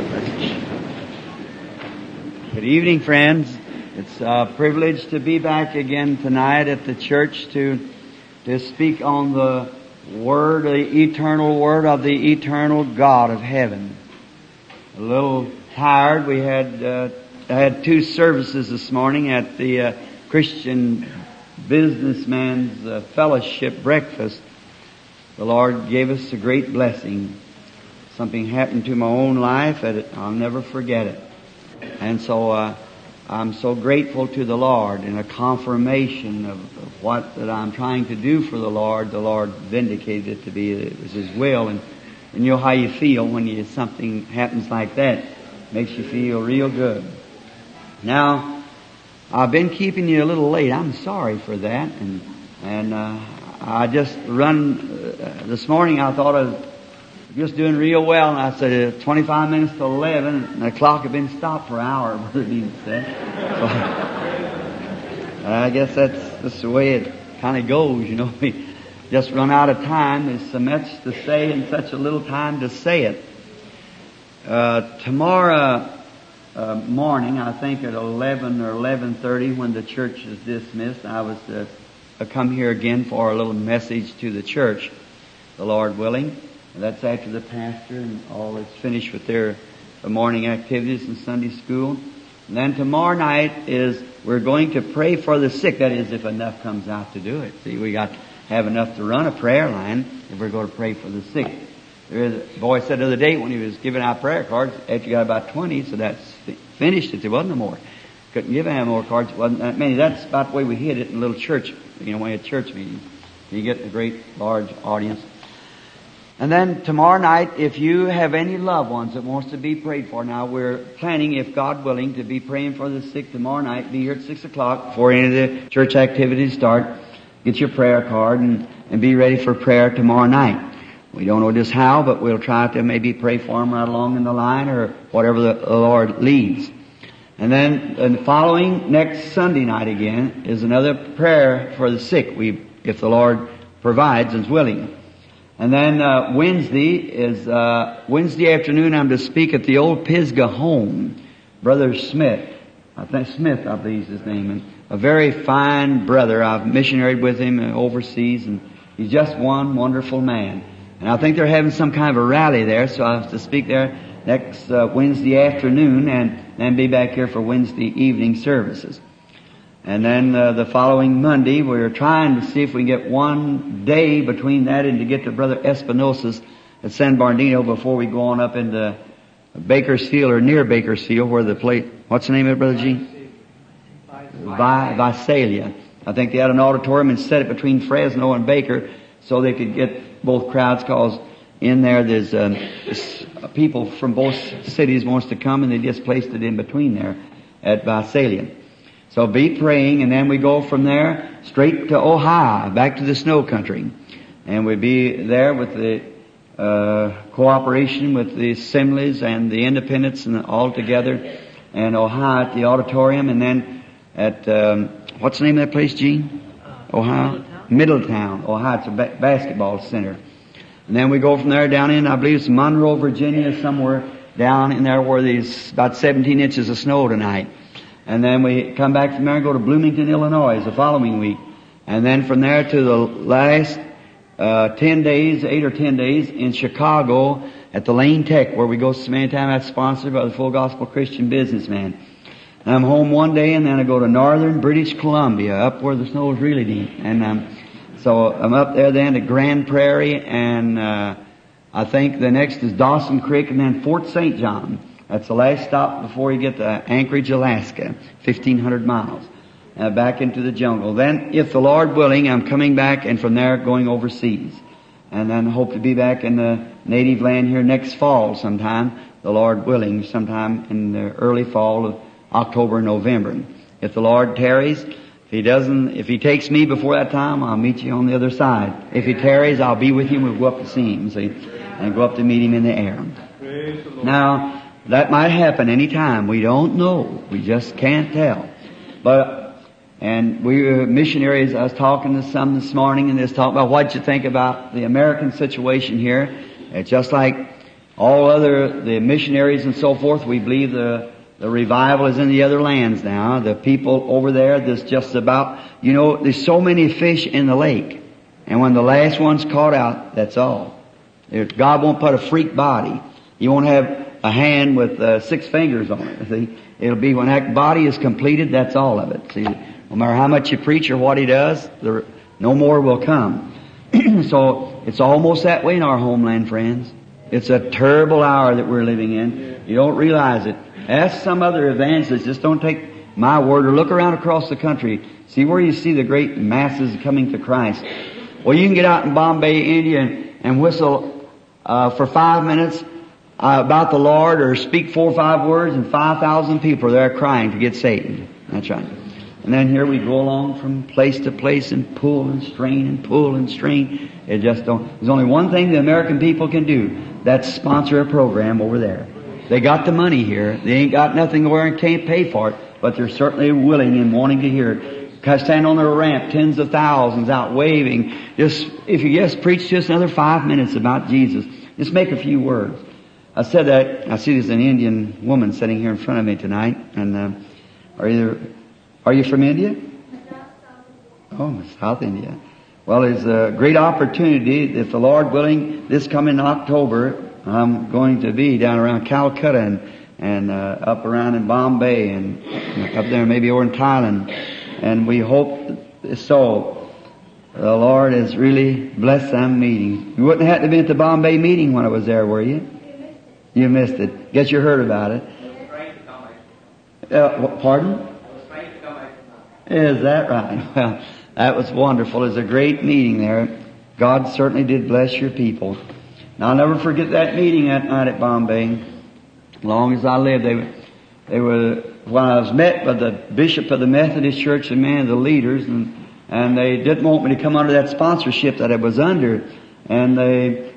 short message. Good evening, friends. It's a privilege to be back again tonight at the church to speak on the Word, the eternal Word of the eternal God of heaven. A little tired. We had I had two services this morning at the Christian Businessman's Fellowship breakfast. The Lord gave us a great blessing. Something happened to my own life that I'll never forget it. And so I'm so grateful to the Lord, and a confirmation of what that I'm trying to do for the Lord. The Lord vindicated it to be that it was His will. And you know how you feel when something happens like that. It makes you feel real good. Now, I've been keeping you a little late. I'm sorry for that. And I just this morning I thought I was just doing real well, and I said 25 minutes to 11, and the clock had been stopped for an hour, Brother Dean said. So, I guess that's the way it kind of goes, you know. We just run out of time. There's so much to say and such a little time to say it. Tomorrow morning, I think at 11 or 11:30, when the church is dismissed, I was to come here again for a little message to the church, the Lord willing. And that's after the pastor and all is finished with their morning activities in Sunday school. And then tomorrow night we're going to pray for the sick. That is, if enough comes out to do it. See, we got to have enough to run a prayer line if we're going to pray for the sick. There is a boy said the other day when he was giving out prayer cards, after you got about 20, so that's finished it. There wasn't no more. Couldn't give any more cards. It wasn't that many. That's about the way we hit it in a little church, you know, when we had church meetings. You get a great large audience. And then tomorrow night, if you have any loved ones that wants to be prayed for, now we're planning, if God willing, to be praying for the sick tomorrow night. Be here at 6 o'clock before any of the church activities start. Get your prayer card and be ready for prayer tomorrow night. We don't know just how, but we'll try to maybe pray for them right along in the line or whatever the Lord leads. And then the following next Sunday night again is another prayer for the sick, if the Lord provides and is willing. And then Wednesday afternoon, I'm to speak at the old Pisgah home. Brother Smith, I believe is his name, and a very fine brother. I've missionaried with him overseas, and he's just one wonderful man. And I think they're having some kind of a rally there, so I have to speak there next Wednesday afternoon, and then be back here for Wednesday evening services. And then the following Monday, we were trying to see if we can get one day between that and to get to Brother Espinosa's at San Bernardino before we go on up into Bakersfield or near Bakersfield where the place... What's the name of it, Brother Gene? Visalia. I think they had an auditorium and set it between Fresno and Baker so they could get both crowds, because in there there's people from both cities wants to come, and they just placed it in between there at Visalia. So be praying, and then we go from there straight to Ohio, back to the snow country. And we'll be there with the cooperation with the assemblies and the independents and all together, and Ohio at the auditorium, and then at, what's the name of that place, Gene? Ohio? Middletown, Ohio. It's a basketball center. And then we go from there down in, I believe it's Monroe, Virginia, somewhere down in there where there's about 17 inches of snow tonight. And then we come back from there and go to Bloomington, Illinois the following week. And then from there to the last 8 or 10 days in Chicago at the Lane Tech, where we go so many times. That's sponsored by the Full Gospel Christian Businessman. And I'm home one day, and then I go to northern British Columbia, up where the snow is really deep. And so I'm up there then to Grand Prairie, and I think the next is Dawson Creek, and then Fort St. John. That's the last stop before you get to Anchorage, Alaska, 1,500 miles, back into the jungle. Then, if the Lord willing, I'm coming back, and from there going overseas. And then hope to be back in the native land here next fall sometime, the Lord willing, sometime in the early fall of October and November. If the Lord tarries, if He takes me before that time, I'll meet you on the other side. If He tarries, I'll be with Him. We'll go up to see Him, see, and go up to meet Him in the air. Praise the Lord. Now, that might happen any time. We don't know. We just can't tell. And we were missionaries. I was talking to some this morning, and they was talking about what you think about the American situation here. It's just like All other, the missionaries and so forth, we believe the revival is in the other lands now. The people over there, that's just about, you know, there's so many fish in the lake. And when the last one's caught out, that's all. God won't put a freak body. He won't have a hand with 6 fingers on it. See? It'll be when that body is completed, that's all of it. See, no matter how much you preach or what he does, no more will come. So it's almost that way in our homeland, friends. It's a terrible hour that we're living in. You don't realize it. Ask some other evangelist. Just don't take my word or look around across the country. See where you see the great masses coming to Christ. Well, you can get out in Bombay, India, and whistle for 5 minutes about the Lord or speak 4 or 5 words, and 5,000 people are there crying to get saved. That's right. And then here we go along from place to place and pull and strain and pull and strain. It just don't. There's only one thing the American people can do. That's sponsor a program over there. They got the money here. They ain't got nothing where and can't pay for it, but they're certainly willing and wanting to hear it. I stand on their ramp, tens of thousands out waving. Just, if you just preach just another 5 minutes about Jesus, just make a few words. I said that, I see there's an Indian woman sitting here in front of me tonight, and are you from India? Oh, South India. Well, there's a great opportunity, if the Lord willing, this coming October, I'm going to be down around Calcutta and up around in Bombay and up there maybe over in Thailand. And we hope so. The Lord has really blessed that meeting. You wouldn't have to be at the Bombay meeting when I was there, were you? You missed it. Guess you heard about it. I was trying to come back. Pardon? I was trying to come back. Is that right? Well, that was wonderful. It was a great meeting there. God certainly did bless your people. Now, I'll never forget that meeting that night at Bombay. As long as I lived, they were when I was met by the bishop of the Methodist Church and man of the leaders, and they didn't want me to come under that sponsorship that I was under. And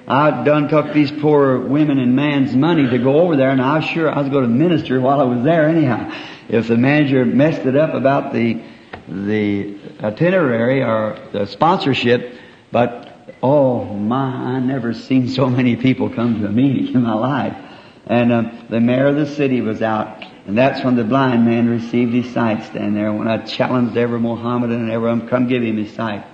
I done took these poor women and man's money to go over there, and I was sure I was going to minister while I was there anyhow. If the manager messed it up about the itinerary or the sponsorship, but oh my, I never seen so many people come to a meeting in my life. And the mayor of the city was out, and that's when the blind man received his sight stand there. When I challenged every Mohammedan and everyone, come give him his sight,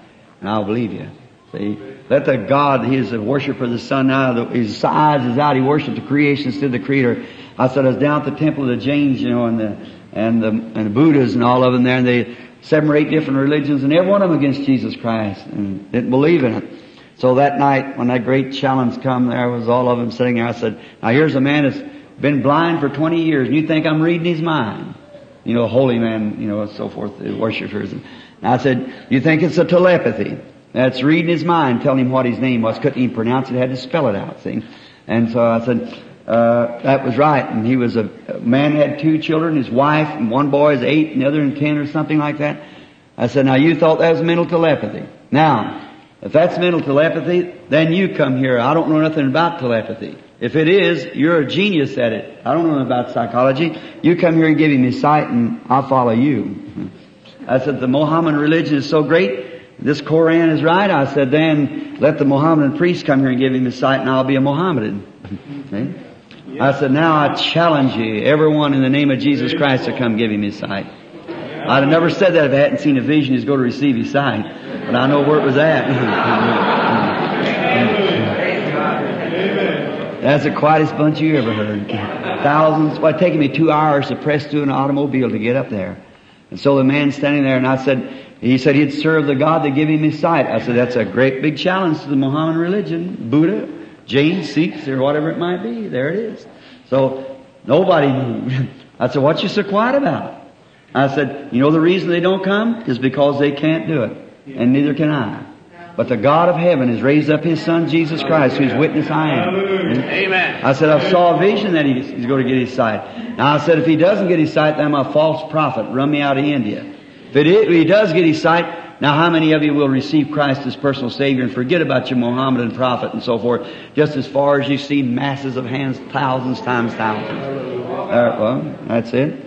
and I'll believe you. See, let the God, he is a worshiper of the sun now, his eyes is out, he worshipped the creation instead of the creator. I said, I was down at the temple of the Jains, you know, and the Buddhas and all of them there, and they 7 or 8 different religions, and every one of them against Jesus Christ, and didn't believe in it. So that night, when that great challenge come, there was all of them sitting there. I said, now here's a man that's been blind for 20 years, and you think I'm reading his mind. You know, a holy man, you know, and so forth, the worshipers. And I said, you think it's a telepathy. That's reading his mind, telling him what his name was. Couldn't even pronounce it, had to spell it out, see. And so I said, that was right. And he was a man had 2 children, his wife, and one boy is 8 and the other in 10 or something like that. I said, now you thought that was mental telepathy. Now, if that's mental telepathy, then you come here. I don't know nothing about telepathy. If it is, you're a genius at it. I don't know about psychology. You come here and give him his sight and I'll follow you. I said, the Mohammedan religion is so great. This Koran is right. I said, then let the Mohammedan priest come here and give him his sight and I'll be a Mohammedan. I said, now I challenge you, everyone in the name of Jesus Christ, to come give him his sight. I'd have never said that if I hadn't seen a vision. He's going to receive his sight. But I know where it was at. That's the quietest bunch you ever heard. Thousands. Well, it taken me 2 hours to press through an automobile to get up there. And so the man standing there, and I said, he said he'd serve the God that gave him his sight. I said, that's a great big challenge to the Mohammedan religion, Buddha, Jain, Sikhs, or whatever it might be. There it is. So nobody moved. I said, what you so quiet about? I said, you know the reason they don't come? Is because they can't do it. And neither can I. But the God of heaven has raised up his Son, Jesus Christ, whose witness I am. Amen. I said, I saw a vision that he's going to get his sight. Now, I said, if he doesn't get his sight, then I'm a false prophet. Run me out of India. If he does get his sight, now how many of you will receive Christ as personal Savior and forget about your Mohammedan prophet and so forth, just as far as you've seen masses of hands, thousands times thousands. Well, that's it.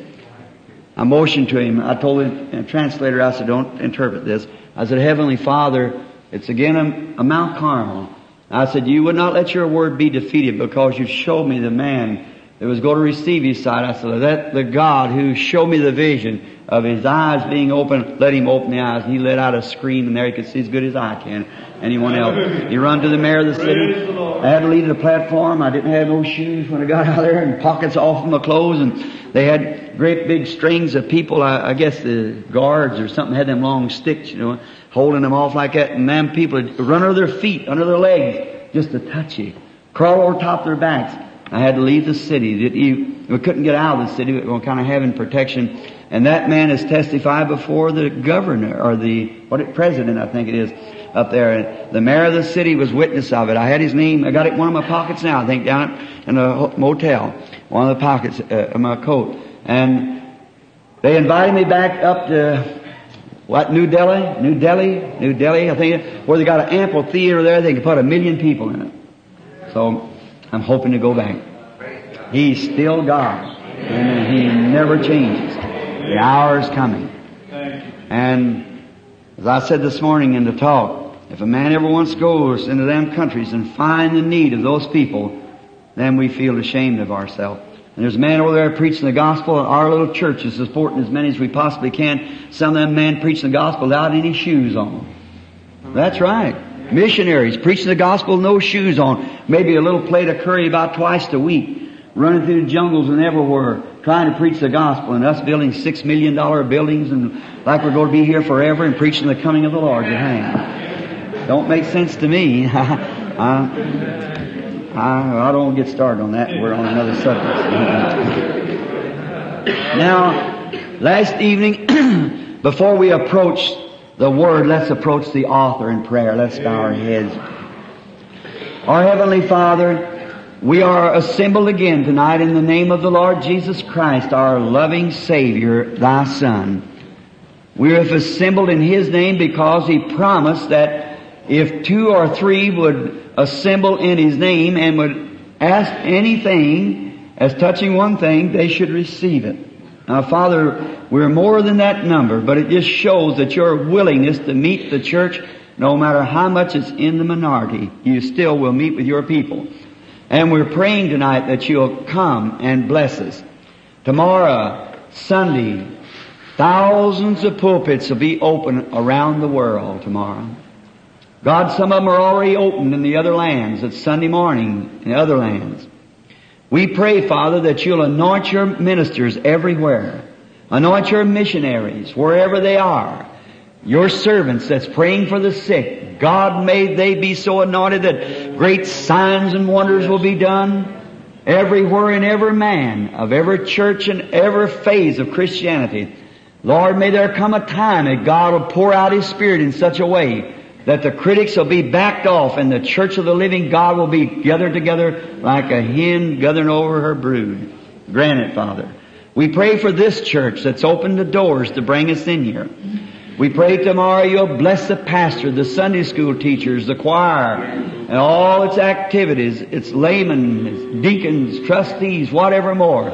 I motioned to him. I told the translator, I said, don't interpret this. I said, Heavenly Father, it's again a Mount Carmel. I said, you would not let your word be defeated because you showed me the man that was going to receive his sight. I said, let the God who showed me the vision of his eyes being open, let him open the eyes. And he let out a scream, and there he could see as good as I can. Anyone else? He run to the mayor of the city. I had to leave the platform. I didn't have no shoes when I got out there, and pockets off of my clothes. And they had great big strings of people. I guess the guards or something had them long sticks, you know, holding them off like that. And them people would run under their feet, under their legs, just to touch you, crawl over top of their backs. I had to leave the city. We couldn't get out of the city. We were kind of having protection. And that man has testified before the governor, or president, I think it is, up there. And the mayor of the city was witness of it. I had his name. I got it in one of my pockets now, I think, down in a motel, one of the pockets of my coat. And they invited me back up to... New Delhi, I think, where they got an amphitheater there. They can put 1 million people in it. So I'm hoping to go back. He's still God. And He never changes. The hour is coming. And as I said this morning in the talk, if a man ever once goes into them countries and find the need of those people, then we feel ashamed of ourselves. And there's a man over there preaching the gospel, and our little church is supporting as many as we possibly can. Some of them men preaching the gospel without any shoes on. That's right. Missionaries preaching the gospel, no shoes on. Maybe a little plate of curry about twice a week. Running through the jungles and everywhere, trying to preach the gospel, and us building $6 million buildings, and like we're going to be here forever, and preaching the coming of the Lord at hand. Don't make sense to me. I don't get started on that. We're on another subject. Now, last evening, before we approach the Word, let's approach the author in prayer. Let's bow our heads. Our Heavenly Father, we are assembled again tonight in the name of the Lord Jesus Christ, our loving Savior, Thy Son. We have assembled in His name because He promised that if two or three would assemble in His name and would ask anything as touching one thing, they should receive it. Now, Father, we're more than that number, but it just shows that your willingness to meet the church, no matter how much it's in the minority, you still will meet with your people. And we're praying tonight that you'll come and bless us. Tomorrow, Sunday, thousands of pulpits will be open around the world tomorrow. God, some of them are already opened in the other lands. It's Sunday morning in the other lands. We pray, Father, that you'll anoint your ministers everywhere. Anoint your missionaries wherever they are. Your servants that's praying for the sick. God, may they be so anointed that great signs and wonders will be done everywhere in every man, of every church and every phase of Christianity. Lord, may there come a time that God will pour out His Spirit in such a way that the critics will be backed off, and the church of the living God will be gathered together like a hen gathering over her brood. Grant it, Father. We pray for this church that's opened the doors to bring us in here. We pray tomorrow you'll bless the pastor, the Sunday school teachers, the choir, and all its activities, its laymen, its deacons, trustees, whatever more.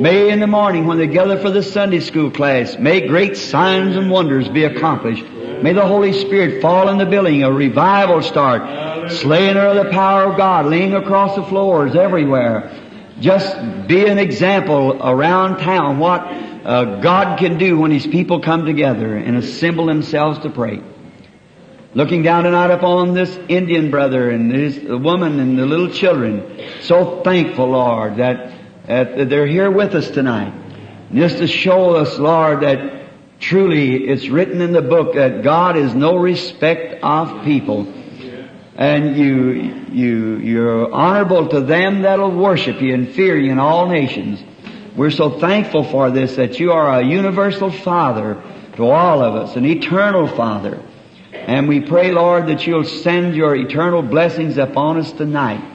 May in the morning when they gather for the Sunday school class, may great signs and wonders be accomplished. May the Holy Spirit fall in the building, a revival start, slaying of the power of God, laying across the floors everywhere. Just be an example around town what God can do when His people come together and assemble themselves to pray. Looking down tonight upon this Indian brother and his woman and the little children, so thankful, Lord, that they're here with us tonight. Just to show us, Lord, that truly, it's written in the book that God is no respect of people. And you're honorable to them that'll worship you and fear you in all nations. We're so thankful for this, that you are a universal Father to all of us, an eternal Father. And we pray, Lord, that you'll send your eternal blessings upon us tonight.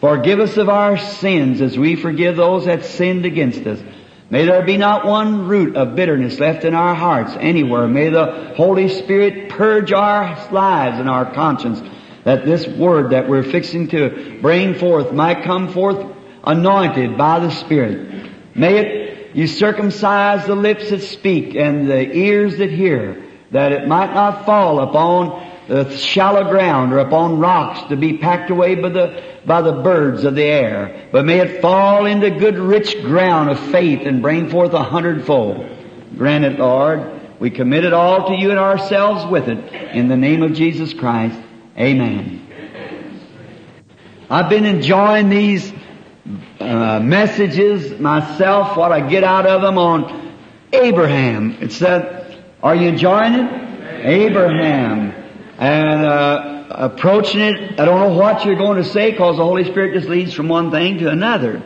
Forgive us of our sins as we forgive those that sinned against us. May there be not one root of bitterness left in our hearts anywhere. May the Holy Spirit purge our lives and our conscience, that this word that we're fixing to bring forth might come forth anointed by the Spirit. May it, you circumcise the lips that speak and the ears that hear, that it might not fall upon shallow ground or upon rocks to be packed away by the birds of the air. But may it fall into good rich ground of faith and bring forth 100-fold. Grant it, Lord. We commit it all to you and ourselves with it. In the name of Jesus Christ, amen. I've been enjoying these messages myself, what I get out of them on Abraham. It said, are you enjoying it? Abraham. And approaching it, I don't know what you're going to say because the Holy Spirit just leads from one thing to another.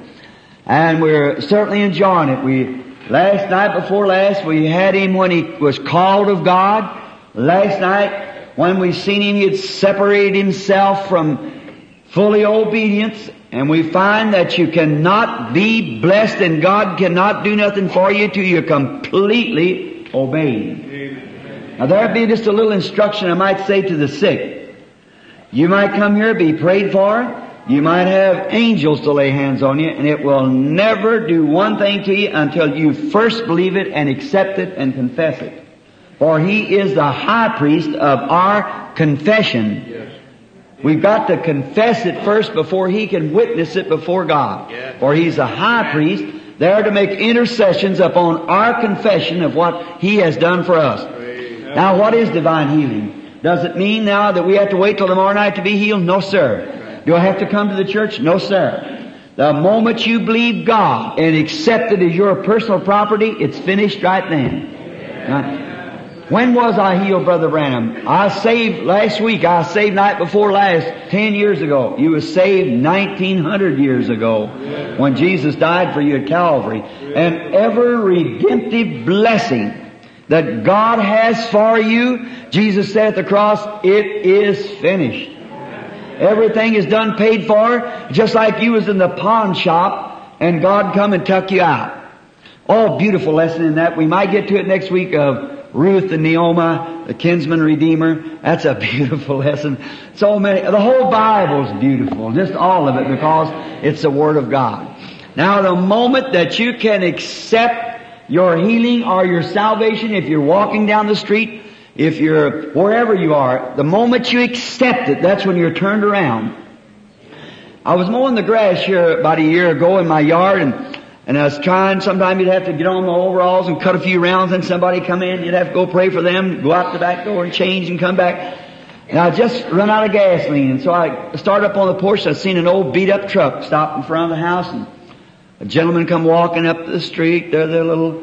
And we're certainly enjoying it. Last night before last, we had him when he was called of God. Last night, when we seen him, he had separated himself from fully obedience. And we find that you cannot be blessed and God cannot do nothing for you till you completely obey Him. Now there would be just a little instruction I might say to the sick. You might come here, be prayed for. You might have angels to lay hands on you, and it will never do one thing to you until you first believe it and accept it and confess it. For He is the high priest of our confession. Yes. We've got to confess it first before He can witness it before God. Yes. For He's a high priest there to make intercessions upon our confession of what He has done for us. Amen. Now, what is divine healing? Does it mean now that we have to wait till tomorrow night to be healed? No, sir. Do I have to come to the church? No, sir. The moment you believe God and accept it as your personal property, it's finished right then. Now, when was I healed, Brother Branham? I saved last week. I saved night before last, 10 years ago. You were saved 1,900 years ago when Jesus died for you at Calvary. And every redemptive blessing that God has for you, Jesus said at the cross, it is finished. Everything is done, paid for, just like you was in the pawn shop and God come and tuck you out. Oh, beautiful lesson in that. We might get to it next week of Ruth and Naomi, the kinsman redeemer. That's a beautiful lesson. So many, the whole Bible's beautiful, just all of it, because it's the Word of God. Now, the moment that you can accept your healing or your salvation, if you're walking down the street, if you're wherever you are, the moment you accept it, that's when you're turned around. I was mowing the grass here about a year ago in my yard, and I was trying, sometimes you'd have to get on the overalls and cut a few rounds, and somebody come in, you'd have to go pray for them, go out the back door and change and come back. And I just run out of gasoline, and so I started up on the porch, I seen an old beat-up truck stop in front of the house, and a gentleman come walking up the street, their little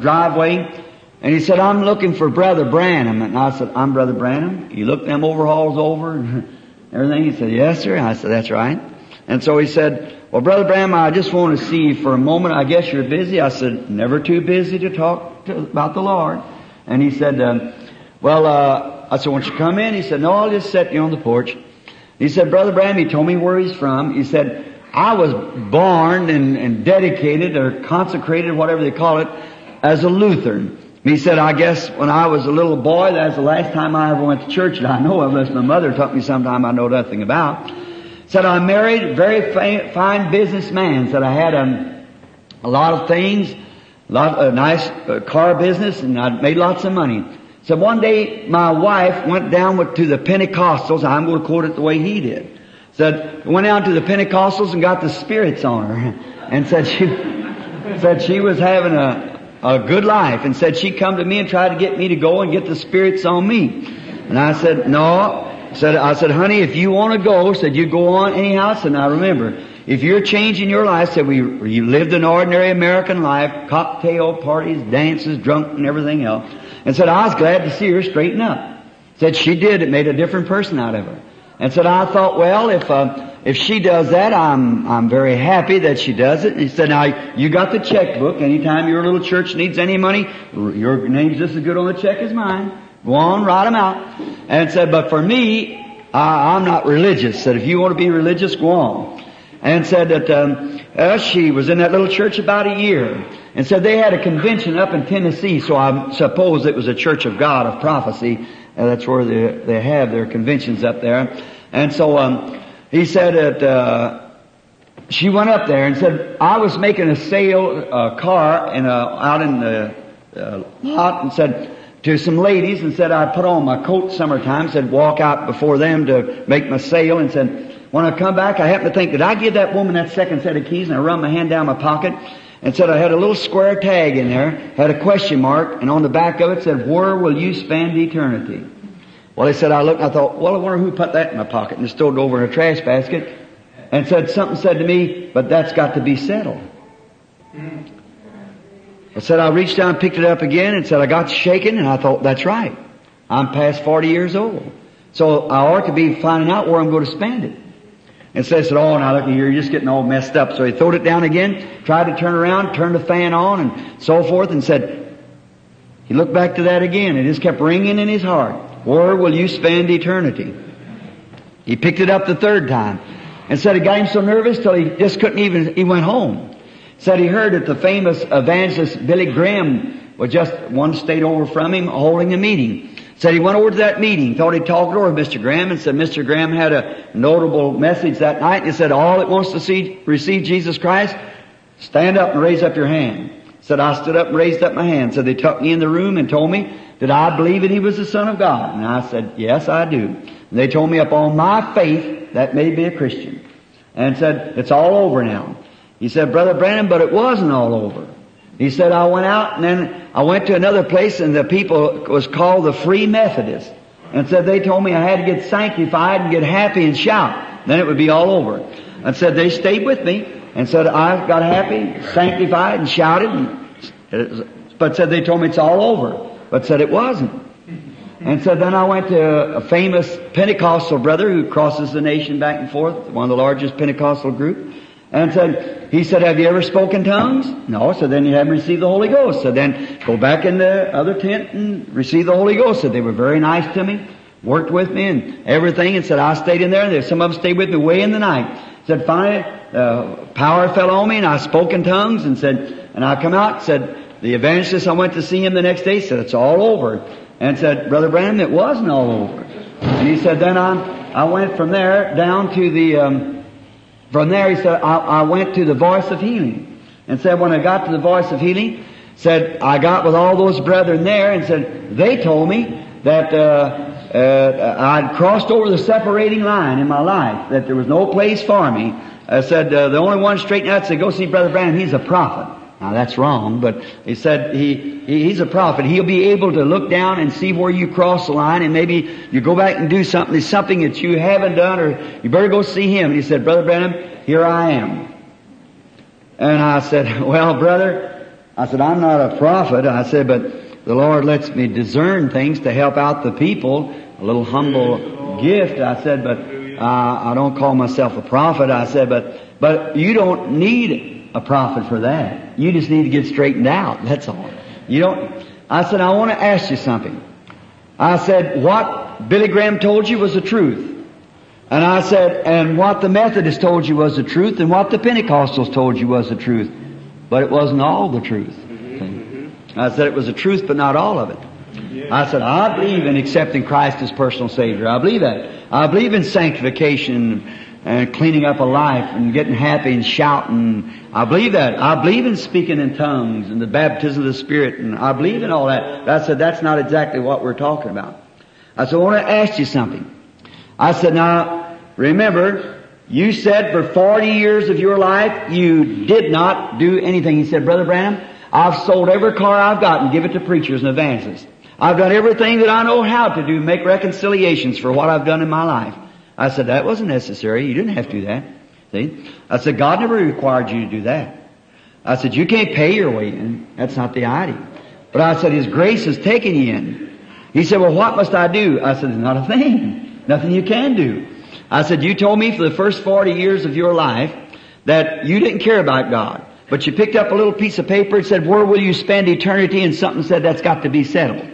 driveway, and he said, I'm looking for Brother Branham. And I said, I'm Brother Branham. He looked them overalls over and everything. He said, yes, sir. And I said, that's right. And so he said, well, Brother Branham, I just want to see you for a moment. I guess you're busy. I said, never too busy to talk about the Lord. And he said, I said, won't you come in? He said, no, I'll just set you on the porch. He said, Brother Branham, he told me where he's from. He said, I was born and dedicated or consecrated, whatever they call it, as a Lutheran. And he said, I guess when I was a little boy, that's the last time I ever went to church that I know of, unless my mother taught me sometime I know nothing about. Said, I married a very fine businessman. Said, I had a lot of things, a nice car business, and I made lots of money. Said, one day my wife went down to the Pentecostals. I'm going to quote it the way he did. Said, went out to the Pentecostals and got the spirits on her. And said she was having a good life. And said, she come to me and tried to get me to go and get the spirits on me. And I said, no. I said, honey, if you want to go, said, you go on anyhow. And I remember, if you're changing your life, said, you lived an ordinary American life, cocktail parties, dances, drunk, and everything else. And said, I was glad to see her straighten up. Said, she did. It made a different person out of her. And said, I thought, well, if she does that, I'm very happy that she does it. And he said, now, you got the checkbook. Anytime your little church needs any money, your name's just as good on the check as mine. Go on, write them out. And said, but for me, I'm not religious. Said, if you want to be religious, go on. And said that she was in that little church about a year. And said they had a convention up in Tennessee, so I suppose it was a Church of God of Prophecy. That's where they have their conventions up there. And so he said that she went up there and said, I was making a sale, a car, out in the lot, and said, to some ladies and said, I put on my coat summertime, said, walk out before them to make my sale, and said, when I come back, I happened to think, did I give that woman that second set of keys? And I run my hand down my pocket and said, I had a little square tag in there, had a question mark, and on the back of it said, where will you spend eternity? Well, they said, I looked and I thought, well, I wonder who put that in my pocket, and just threw it over in a trash basket, and said, something said to me, but that's got to be settled. I said, I reached down and picked it up again, and said, I got shaken, and I thought, that's right. I'm past 40 years old. So I ought to be finding out where I'm going to spend it. And so I said, oh, now look here, you're just getting all messed up. So he threw it down again, tried to turn around, turned the fan on, and so forth, and said, he looked back to that again, and it just kept ringing in his heart. Where will you spend eternity? He picked it up the third time, and said it got him so nervous till he just couldn't even, he went home. Said he heard that the famous evangelist Billy Graham was just one state over from him holding a meeting. Said he went over to that meeting, thought he'd talk it over with Mr. Graham, and said Mr. Graham had a notable message that night. He said, all that wants to receive Jesus Christ, stand up and raise up your hand. Said, I stood up and raised up my hand. Said, they took me in the room and told me that I believe that he was the Son of God. And I said, yes, I do. And they told me upon my faith, that made me a Christian. And said, it's all over now. He said, Brother Branham, but it wasn't all over. He said, I went out and then I went to another place, and the people was called the Free Methodists. And said, they told me I had to get sanctified and get happy and shout. Then it would be all over. And said, they stayed with me and said, I got happy, sanctified and shouted. But said, they told me it's all over. But said, it wasn't. And said, then I went to a famous Pentecostal brother who crosses the nation back and forth, one of the largest Pentecostal group. And said, he said, have you ever spoken tongues? No. So then you haven't received the Holy Ghost. So then go back in the other tent and receive the Holy Ghost. So they were very nice to me, worked with me and everything. And said, I stayed in there. And some of them stayed with me way in the night. Said, finally, power fell on me and I spoke in tongues. And said, and I come out, said, the evangelist, I went to see him the next day, said, it's all over. And said, Brother Branham, it wasn't all over. And he said, then I went from there down to the, from there, he said, I went to the Voice of Healing. And said, when I got to the Voice of Healing, said, I got with all those brethren there, and said, they told me that I'd crossed over the separating line in my life, that there was no place for me. I said, the only one straight out said, go see Brother Branham, he's a prophet. Now, that's wrong, but he said he's a prophet. He'll be able to look down and see where you cross the line, and maybe you go back and do something. There's something that you haven't done, or you better go see him. And he said, Brother Branham, here I am. And I said, well, brother, I said, I'm not a prophet. I said, but the Lord lets me discern things to help out the people, a little humble gift. I said, but I don't call myself a prophet. I said, but you don't need it. A prophet for that. You just need to get straightened out. That's all. You don't. I said, I want to ask you something. I said, what Billy Graham told you was the truth. And I said, and what the Methodists told you was the truth, and what the Pentecostals told you was the truth. But it wasn't all the truth. I said, it was the truth, but not all of it. I said, I believe in accepting Christ as personal Savior. I believe that. I believe in sanctification and cleaning up a life and getting happy and shouting. I believe that. I believe in speaking in tongues and the baptism of the Spirit, and I believe in all that. But I said, that's not exactly what we're talking about. I said, I want to ask you something. I said, now, remember, you said for 40 years of your life you did not do anything. He said, Brother Branham, I've sold every car I've got and give it to preachers and evangelists. I've done everything that I know how to do, make reconciliations for what I've done in my life. I said, that wasn't necessary. You didn't have to do that. See? I said, God never required you to do that. I said, you can't pay your way in. That's not the idea. But I said, His grace has taken you in. He said, well, what must I do? I said, there's not a thing. Nothing you can do. I said, you told me for the first 40 years of your life that you didn't care about God. But you picked up a little piece of paper and said, where will you spend eternity? And something said, that's got to be settled.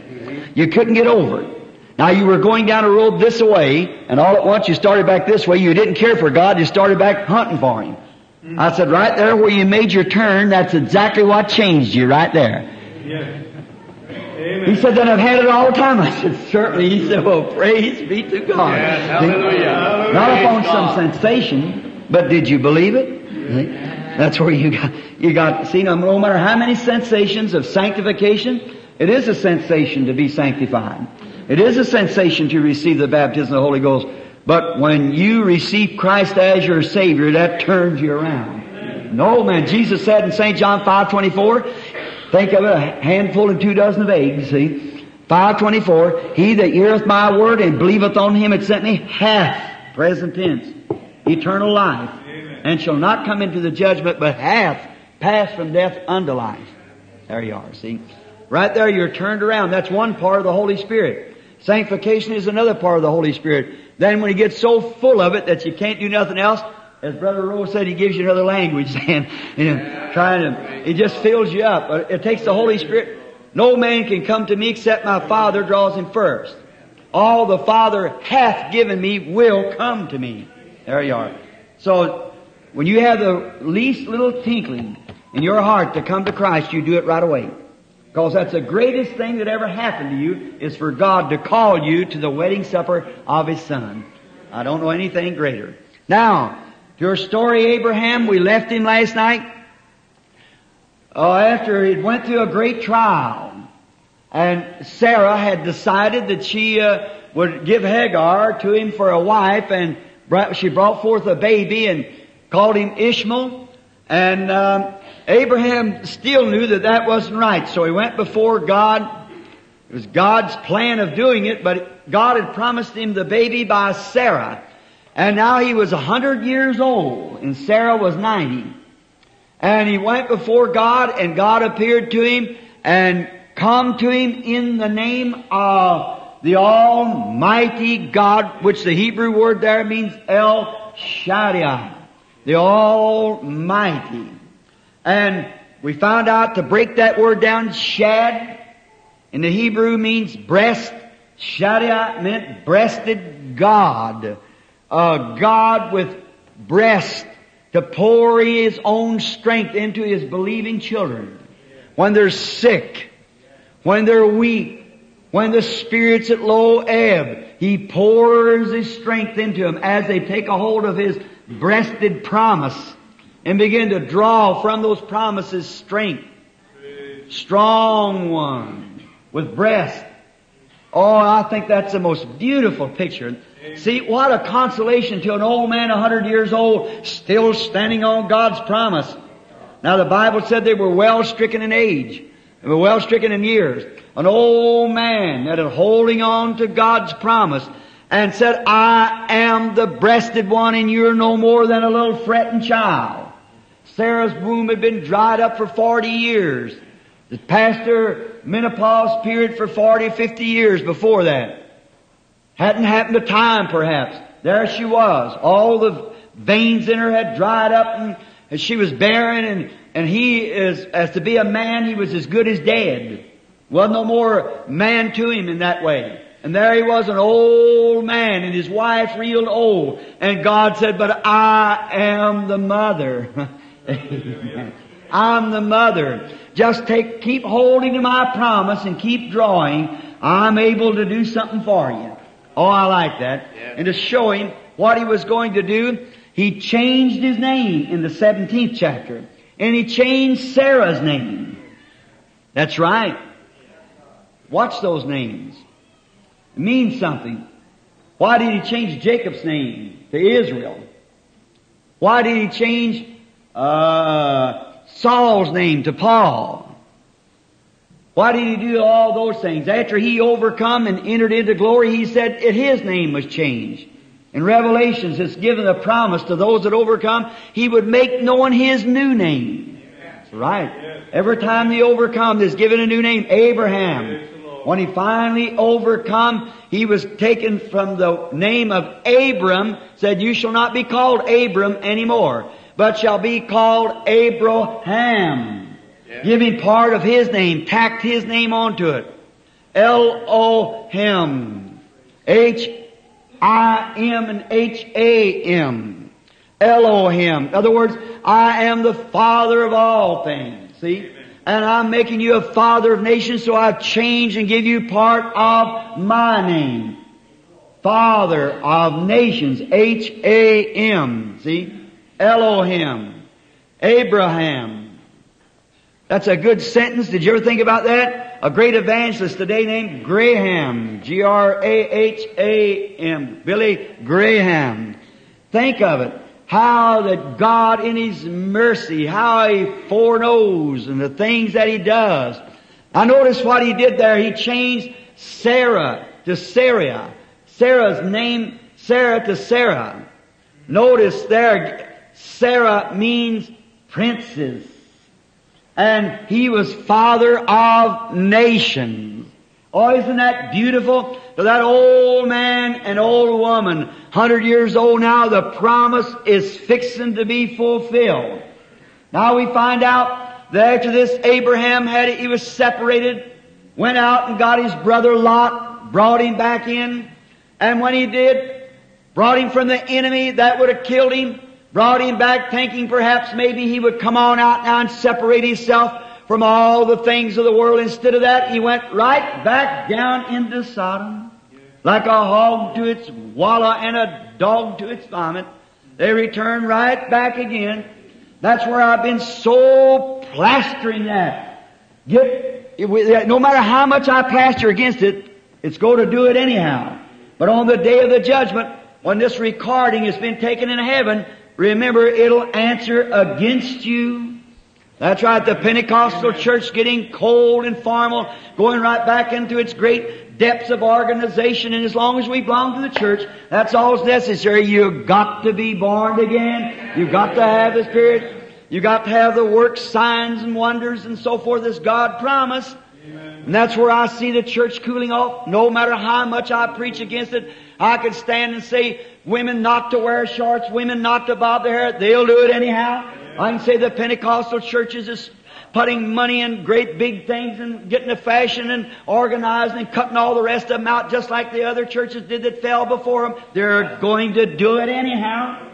You couldn't get over it. Now, you were going down a road this way, and all at once you started back this way. You didn't care for God. You started back hunting for Him. I said, right there where you made your turn, that's exactly what changed you right there. Yes. Amen. He said, then I've had it all the time. I said, certainly. He said, well, praise be to God. Yes, hallelujah. Not upon some sensation, but did you believe it? Yes. That's where you got, see, no matter how many sensations of sanctification, It is a sensation to be sanctified. It is a sensation to receive the baptism of the Holy Ghost. But when you receive Christ as your Savior, that turns you around. Amen. No, man. Jesus said in St. John 5:24, think of a handful and 2 dozen of eggs, see? 5:24, he that heareth my word and believeth on him that sent me hath, present tense, eternal life, amen, and shall not come into the judgment, but hath passed from death unto life. There you are, see? Right there you're turned around. That's one part of the Holy Spirit. Sanctification is another part of the Holy Spirit. Then when you get so full of it that you can't do nothing else, as Brother Rowe said, he gives you another language, then, it just fills you up. It takes the Holy Spirit. No man can come to me except my Father draws him first. All the Father hath given me will come to me. There you are. So when you have the least little tinkling in your heart to come to Christ, you do it right away. Because that's the greatest thing that ever happened to you, is for God to call you to the wedding supper of His Son. I don't know anything greater. Now, your story, Abraham, we left him last night. After he went through a great trial, and Sarah had decided that she would give Hagar to him for a wife, and she brought forth a baby and called him Ishmael. And Abraham still knew that that wasn't right, so he went before God. It was God's plan of doing it, but God had promised him the baby by Sarah. And now he was 100 years old, and Sarah was 90. And he went before God, and God appeared to him and come to him in the name of the Almighty God, which the Hebrew word there means El Shaddai, the Almighty. And we found out, to break that word down, Shad in the Hebrew means breast. Shaddai meant breasted God. A God with breast to pour His own strength into His believing children. When they're sick, when they're weak, when the spirit's at low ebb, He pours His strength into them as they take a hold of His breasted promise and begin to draw from those promises strength. Strong one with breast. Oh, I think that's the most beautiful picture. See, what a consolation to an old man 100 years old still standing on God's promise. Now, the Bible said they were well stricken in age. They were well stricken in years. An old man that is holding on to God's promise and said, I am the breasted one, and you're no more than a little fretting child. Sarah's womb had been dried up for 40 years. It passed her menopause period for 40, 50 years before that. Hadn't happened to time, perhaps. There she was. All the veins in her had dried up, and she was barren, and he is, as to be a man, he was as good as dead. Well, no more man to him in that way. And there he was, an old man, and his wife real old. And God said, but I am the mother. I'm the mother. Just keep holding to my promise and keep drawing. I'm able to do something for you. Oh, I like that. Yeah. And to show him what he was going to do, he changed his name in the 17th chapter. And he changed Sarah's name. That's right. Watch those names. It means something. Why did he change Jacob's name to Israel? Why did he change Saul's name to Paul? Why did he do all those things? After he overcome and entered into glory, he said that his name was changed. In Revelations, it's given a promise to those that overcome, he would make known his new name. That's right. Every time he overcome, there's given a new name. Abraham. When he finally overcome, he was taken from the name of Abram, said, you shall not be called Abram anymore, but shall be called Abraham. Yeah. Give him part of his name, tacked his name onto it. Elohim. H-I-M and H-A-M. Elohim. In other words, I am the Father of all things. See? Amen. And I'm making you a father of nations, so I've changed and give you part of my name. Father of nations. H-A-M. See? Elohim. Abraham. That's a good sentence. Did you ever think about that? a great evangelist today named Graham, G-R-A-H-A-M, Billy Graham. Think of it, how that God in His mercy, how He foreknows and the things that He does. I noticed what He did there. He changed Sarah to Sarah. Sarah's name, Sarah to Sarah. Notice there, Sarah means princess. And he was father of nations. Oh, isn't that beautiful? To that old man and old woman, 100 years old now, the promise is fixing to be fulfilled. Now we find out that after this, Abraham had it, he was separated, went out and got his brother Lot, brought him back in, and when he did, brought him from the enemy that would have killed him, brought him back thinking perhaps maybe he would come on out now and separate himself from all the things of the world. Instead of that, he went right back down into Sodom, like a hog to its wallow and a dog to its vomit. They returned right back again. That's where I've been so plastering that. No matter how much I plaster against it, it's going to do it anyhow. But on the day of the judgment, when this recording has been taken in heaven, remember, it'll answer against you. That's right, the Pentecostal church getting cold and formal, going right back into its great depths of organization. And as long as we belong to the church, that's all necessary. You've got to be born again. You've got to have the Spirit. You've got to have the works, signs, and wonders, and so forth as God promised. And that's where I see the church cooling off. No matter how much I preach against it, I could stand and say, women not to wear shorts, women not to bob their hair. They'll do it anyhow. I can say the Pentecostal churches is putting money in great big things and getting a fashion and organizing and cutting all the rest of them out just like the other churches did that fell before them. They're going to do it anyhow.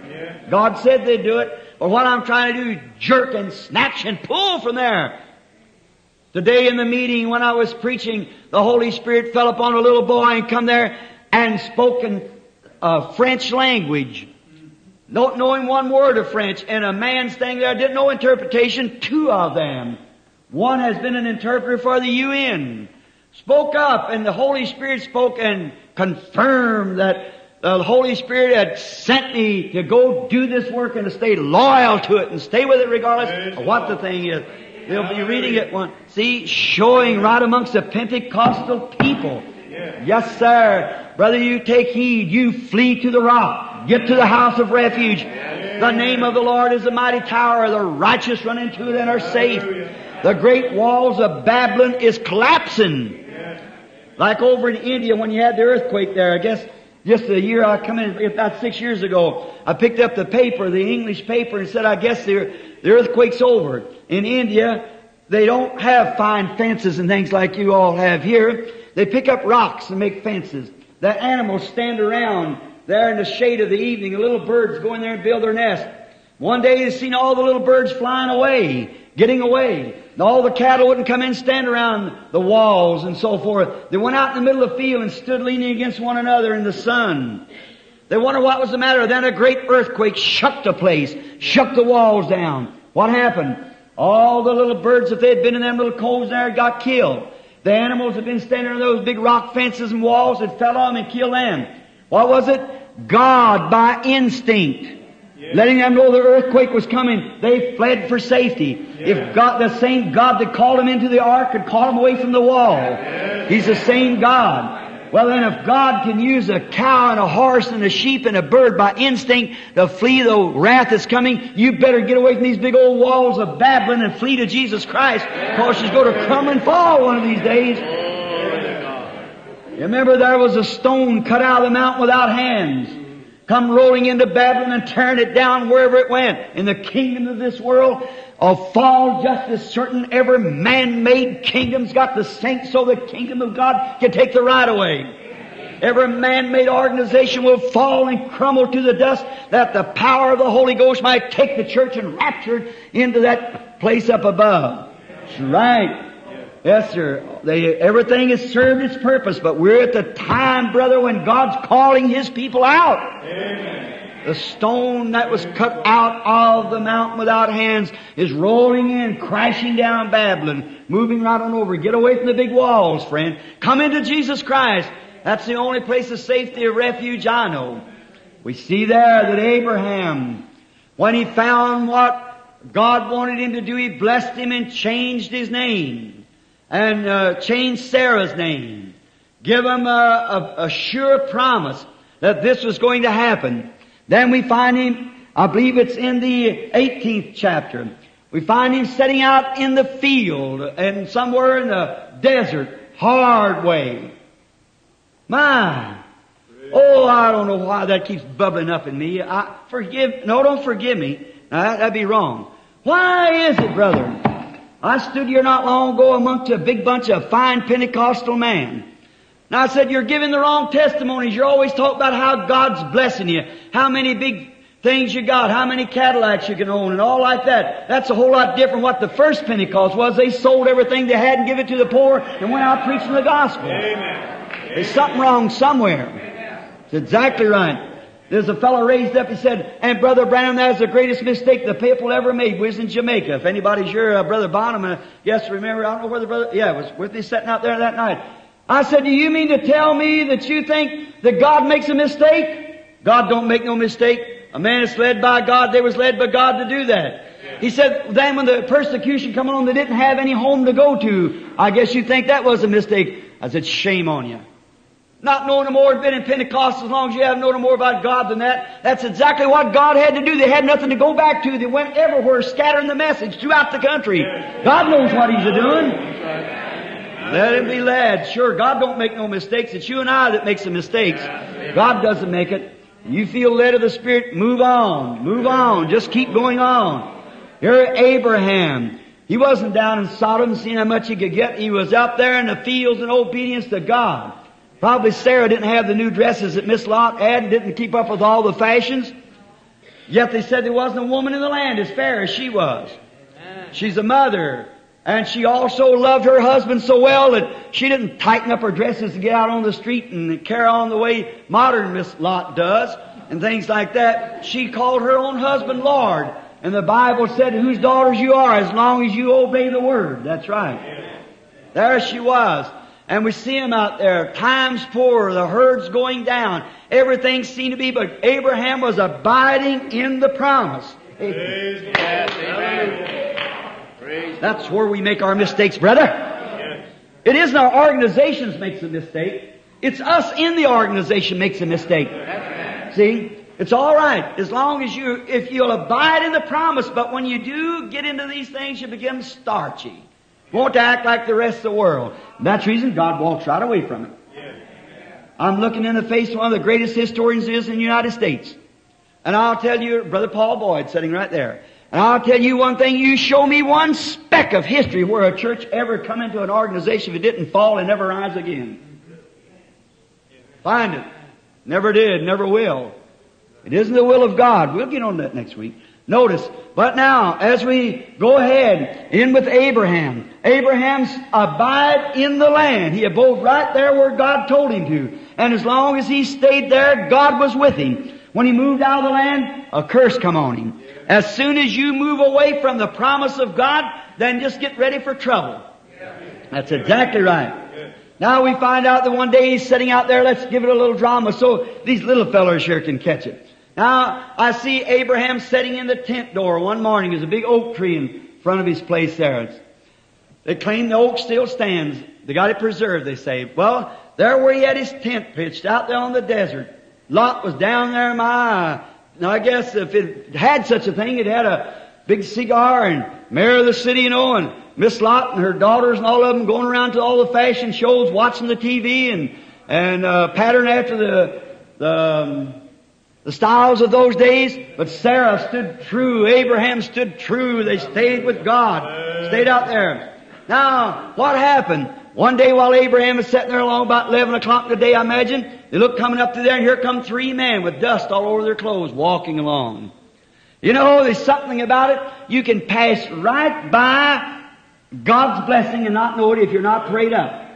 God said they'd do it. But what I'm trying to do is jerk and snatch and pull from there. Today in the meeting when I was preaching, the Holy Spirit fell upon a little boy and come there and spoke in French language. Not knowing one word of French. And a man standing there, didn't know interpretation, 2 of them. One has been an interpreter for the UN. Spoke up and the Holy Spirit spoke and confirmed that the Holy Spirit had sent me to go do this work and to stay loyal to it and stay with it regardless of what the thing is. They'll be reading it one. See, showing right amongst the Pentecostal people. Yes, sir. Brother, you take heed. You flee to the rock. Get to the house of refuge. The name of the Lord is a mighty tower. The righteous run into it and are safe. The great walls of Babylon is collapsing. Like over in India when you had the earthquake there. I guess just the year I come in, about 6 years ago, I picked up the paper, the English paper, and said, I guess the earthquake's over. In India, they don't have fine fences and things like you all have here. They pick up rocks and make fences. The animals stand around there in the shade of the evening. The little birds go in there and build their nest. One day they've seen all the little birds flying away, getting away. And all the cattle wouldn't come in and stand around the walls and so forth. They went out in the middle of the field and stood leaning against one another in the sun. They wondered what was the matter. Then a great earthquake shook the place, shook the walls down. What happened? All the little birds, if they had been in them little coves there, got killed. The animals had been standing on those big rock fences and walls that fell on them and killed them. What was it? God, by instinct, letting them know the earthquake was coming, they fled for safety. If God, the same God that called them into the ark could call them away from the wall, He's the same God. Well, then, if God can use a cow and a horse and a sheep and a bird by instinct to flee the wrath that's coming, you better get away from these big old walls of Babylon and flee to Jesus Christ, because she's going to crumble and fall one of these days. You remember there was a stone cut out of the mountain without hands, come rolling into Babylon and tearing it down wherever it went. In the kingdom of this world, a fall just as certain. Every man-made kingdom's got to sink so the kingdom of God can take the right away. Every man-made organization will fall and crumble to the dust, that the power of the Holy Ghost might take the church and rapture it into that place up above. That's right. Yes, sir. Everything has served its purpose, but we're at the time, brother, when God's calling His people out. Amen. The stone that was cut out of the mountain without hands is rolling in, crashing down Babylon, moving right on over. Get away from the big walls, friend. Come into Jesus Christ. That's the only place of safety or refuge I know. We see there that Abraham, when he found what God wanted him to do, he blessed him and changed his name and changed Sarah's name. Give him a sure promise that this was going to happen. Then we find him, I believe it's in the 18th chapter, we find him setting out in the field and somewhere in the desert, hard way. My, oh, I don't know why that keeps bubbling up in me. Don't forgive me. Now, that'd be wrong. Why is it, brother? I stood here not long ago amongst a big bunch of fine Pentecostal men. And I said, you're giving the wrong testimonies. You're always talking about how God's blessing you, how many big things you got, how many Cadillacs you can own, and all like that. That's a whole lot different what the first Pentecost was. They sold everything they had and give it to the poor and went out preaching the gospel. Amen. There's something wrong somewhere. Amen. It's exactly right. There's a fellow raised up, he said, and Brother Branham, that's the greatest mistake the people ever made. We was in Jamaica. If anybody's here, Brother Bonham, yes, remember, I don't know where the brother, yeah, was with me sitting out there that night. I said, do you mean to tell me that you think that God makes a mistake? God don't make no mistake. A man is led by God. They was led by God to do that. Yeah. He said, then when the persecution come on, they didn't have any home to go to. I guess you think that was a mistake. I said, shame on you. Not knowing no more, been in Pentecost as long as you haven't known no more about God than that. That's exactly what God had to do. They had nothing to go back to. They went everywhere scattering the message throughout the country. Yeah. God knows what He's doing. Yeah. Let him be led. Sure, God don't make no mistakes. It's you and I that makes the mistakes. God doesn't make it. You feel led of the Spirit, move on. Move on. Just keep going on. Here, Abraham. He wasn't down in Sodom seeing how much he could get. He was out there in the fields in obedience to God. Probably Sarah didn't have the new dresses that Miss Lot had and didn't keep up with all the fashions. Yet they said there wasn't a woman in the land as fair as she was. She's a mother. And she also loved her husband so well that she didn't tighten up her dresses and get out on the street and carry on the way modern Miss Lot does and things like that. She called her own husband Lord. And the Bible said, whose daughters you are as long as you obey the Word. That's right. There she was. And we see him out there. Time's poor. The herd's going down. Everything seemed to be, but Abraham was abiding in the promise. Amen. Amen. That's where we make our mistakes, brother. Yes. It isn't our organizations makes a mistake. It's us in the organization makes a mistake. Yes. See? It's all right. As long as if you'll abide in the promise. But when you do get into these things, you become starchy. You want to act like the rest of the world. And that's the reason God walks right away from it. Yes. I'm looking in the face of one of the greatest historians is in the United States. And I'll tell you, Brother Paul Boyd sitting right there. And I'll tell you one thing, you show me one speck of history where a church ever come into an organization that didn't fall and never rise again. Find it. Never did, never will. It isn't the will of God. We'll get on that next week. Notice, but now, as we go ahead in with Abraham, Abraham's abide in the land. He abode right there where God told him to. And as long as he stayed there, God was with him. When he moved out of the land, a curse come on him. As soon as you move away from the promise of God, then just get ready for trouble. That's exactly right. Now we find out that one day he's sitting out there, let's give it a little drama so these little fellers here can catch it. Now I see Abraham sitting in the tent door one morning. There's a big oak tree in front of his place there. They claim the oak still stands. They got it preserved, they say. Well, there where he had his tent pitched, out there on the desert, Lot was down there, my eye. Now, I guess if it had such a thing, it had a big cigar and mayor of the city, you know, and Miss Lot and her daughters and all of them going around to all the fashion shows, watching the TV and pattern after the styles of those days. But Sarah stood true. Abraham stood true. They stayed with God, stayed out there. Now, what happened? One day while Abraham was sitting there along about 11 o'clock in the day, I imagine, they look coming up to there, and here come three men with dust all over their clothes walking along. You know, there's something about it. You can pass right by God's blessing and not know it if you're not prayed up.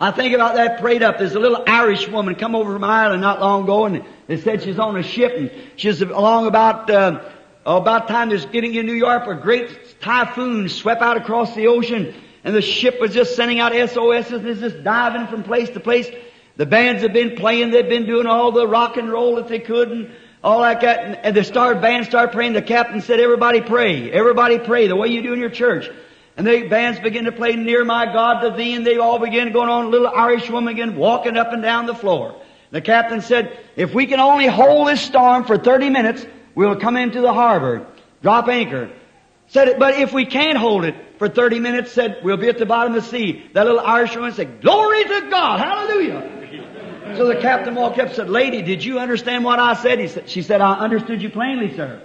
I think about that prayed up. There's a little Irish woman come over from Ireland not long ago, and they said she's on a ship, and she's along about time there's getting in New York, a great typhoon swept out across the ocean, and the ship was just sending out SOSs, and it's just diving from place to place. The bands have been playing, they've been doing all the rock and roll that they could, and all like that, and the band started praying. The captain said, everybody pray, the way you do in your church. And the bands began to play Near My God to Thee, and they all began going on. A little Irish woman again walking up and down the floor. The captain said, if we can only hold this storm for 30 minutes, we'll come into the harbor, drop anchor. Said, but if we can't hold it for 30 minutes, said, we'll be at the bottom of the sea. That little Irish woman said, glory to God, hallelujah. So the captain walked up and said, lady, did you understand what I said? She said, I understood you plainly, sir.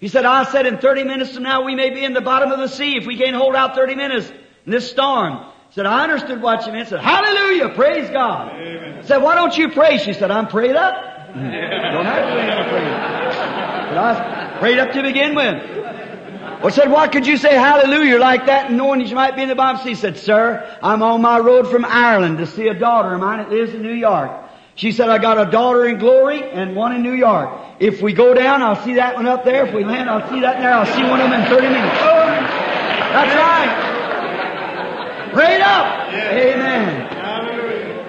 He said, I said, in 30 minutes from now, we may be in the bottom of the sea if we can't hold out 30 minutes in this storm. He said, I understood what you meant. He said, hallelujah, praise God. Amen. He said, why don't you pray? She said, I'm prayed up. Don't have to pray, I'm prayed up. But I prayed up to begin with. Well, I said, why could you say hallelujah like that and knowing that you might be in the bottom of the sea? He said, sir, I'm on my road from Ireland to see a daughter of mine that lives in New York. She said, I got a daughter in glory and one in New York. If we go down, I'll see that one up there. If we land, I'll see that there. I'll see one of them in 30 minutes. Oh, that's right. Prayed up. Amen.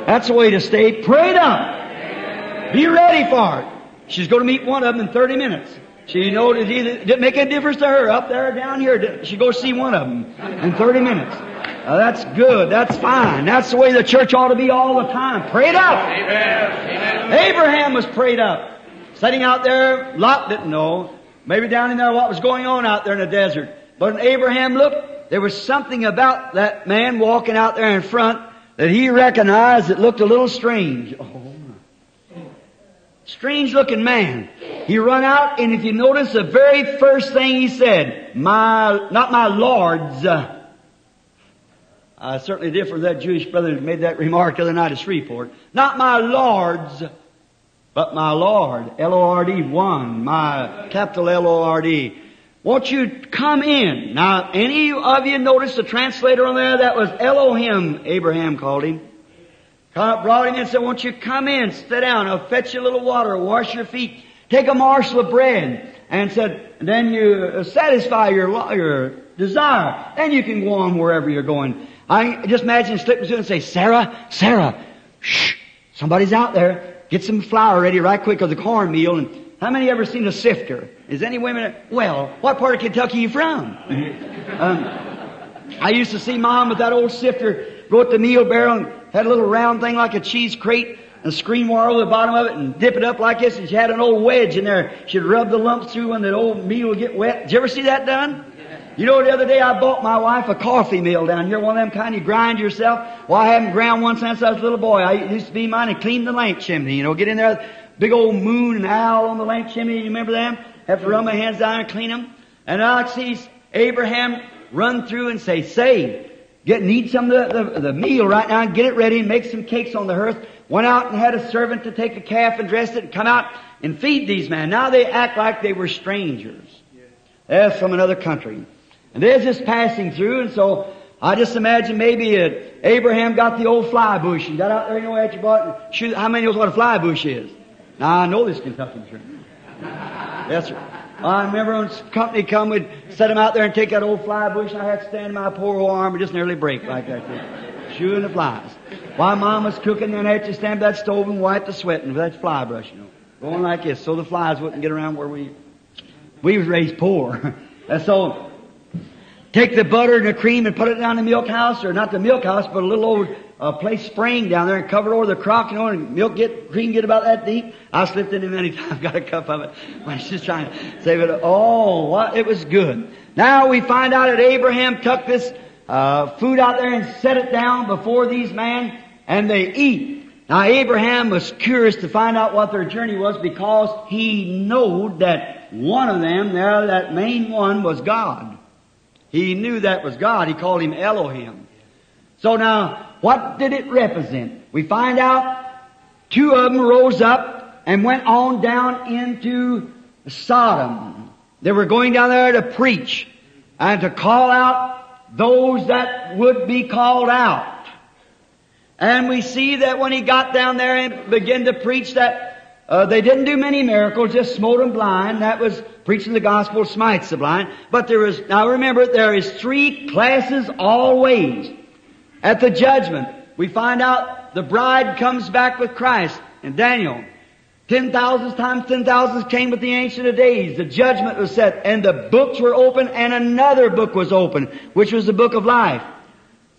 That's the way to stay. Prayed up. Be ready for it. She's going to meet one of them in 30 minutes. She knows it didn't make a difference to her up there or down here. She go see one of them in 30 minutes. Now that's good. That's fine. That's the way the church ought to be all the time. Prayed up. Amen. Abraham was prayed up. Sitting out there, Lot didn't know. Maybe down in there what was going on out there in the desert. But when Abraham looked, there was something about that man walking out there in front that he recognized that looked a little strange. Oh, strange looking man. He run out, and if you notice, the very first thing he said, not my lords. I certainly differ with that Jewish brother who made that remark the other night at Shreveport. Not my lords, but my Lord. L-O-R-D, one. My capital L-O-R-D. Won't you come in? Now, any of you notice the translator on there? That was Elohim, Abraham called him. Brought him in and said, won't you come in, sit down, I'll fetch you a little water, wash your feet, take a morsel of bread, and said, then you satisfy your desire. Then you can go on wherever you're going. I just imagine slipping through and say, Sarah, shh, somebody's out there. Get some flour ready right quick, or the cornmeal. And how many ever seen a sifter? Is any women, well, what part of Kentucky are you from? I used to see Mom with that old sifter, brought the meal barrel and had a little round thing like a cheese crate and a screen wire over the bottom of it and dip it up like this, and she had an old wedge in there. She'd rub the lumps through and the old meal would get wet. Did you ever see that done? You know, the other day I bought my wife a coffee mill down here, one of them kind you grind yourself. Well, I haven't ground one since I was a little boy. I used to be mine and clean the lamp chimney, you know, get in there, big old moon and owl on the lamp chimney, you remember them? Have to run my hands down and clean them. And I see Abraham run through and say, need some of the meal right now and get it ready and make some cakes on the hearth. Went out and had a servant to take a calf and dress it and come out and feed these men. Now they act like they were strangers. They're from another country. And they're just passing through, and so I just imagine maybe Abraham got the old fly bush and got out there, you know, at your butt. Shoot, how many knows what a fly bush is? Now I know this Kentucky church. Yes, sir. I remember when company come, we'd set them out there and take that old fly bush, and I had to stand my poor old arm and just nearly break like that. Shooing the flies. While Mom was cooking, then I had to stand by that stove and wipe the sweat with that fly brush, you know, going like this, so the flies wouldn't get around where we was raised poor. And so take the butter and the cream and put it down in the milk house, or not the milk house, but a little old place spring down there and cover it over the crock, you know, and cream get about that deep. I slipped in it many times, got a cup of it. I was just trying to save it. Oh, what? It was good. Now we find out that Abraham tucked this food out there and set it down before these men, and they eat. Now Abraham was curious to find out what their journey was, because he knowed that one of them there, that main one, was God. He knew that was God. He called him Elohim. So now, what did it represent? We find out two of them rose up and went on down into Sodom. They were going down there to preach and to call out those that would be called out. And we see that when he got down there and began to preach that they didn't do many miracles, just smote them blind. That was preaching the gospel smites the blind. But there is, now remember, there is three classes always. At the judgment, we find out the bride comes back with Christ. And Daniel, 10,000 times 10,000 came with the Ancient of Days. The judgment was set, and the books were open, and another book was open, which was the book of life.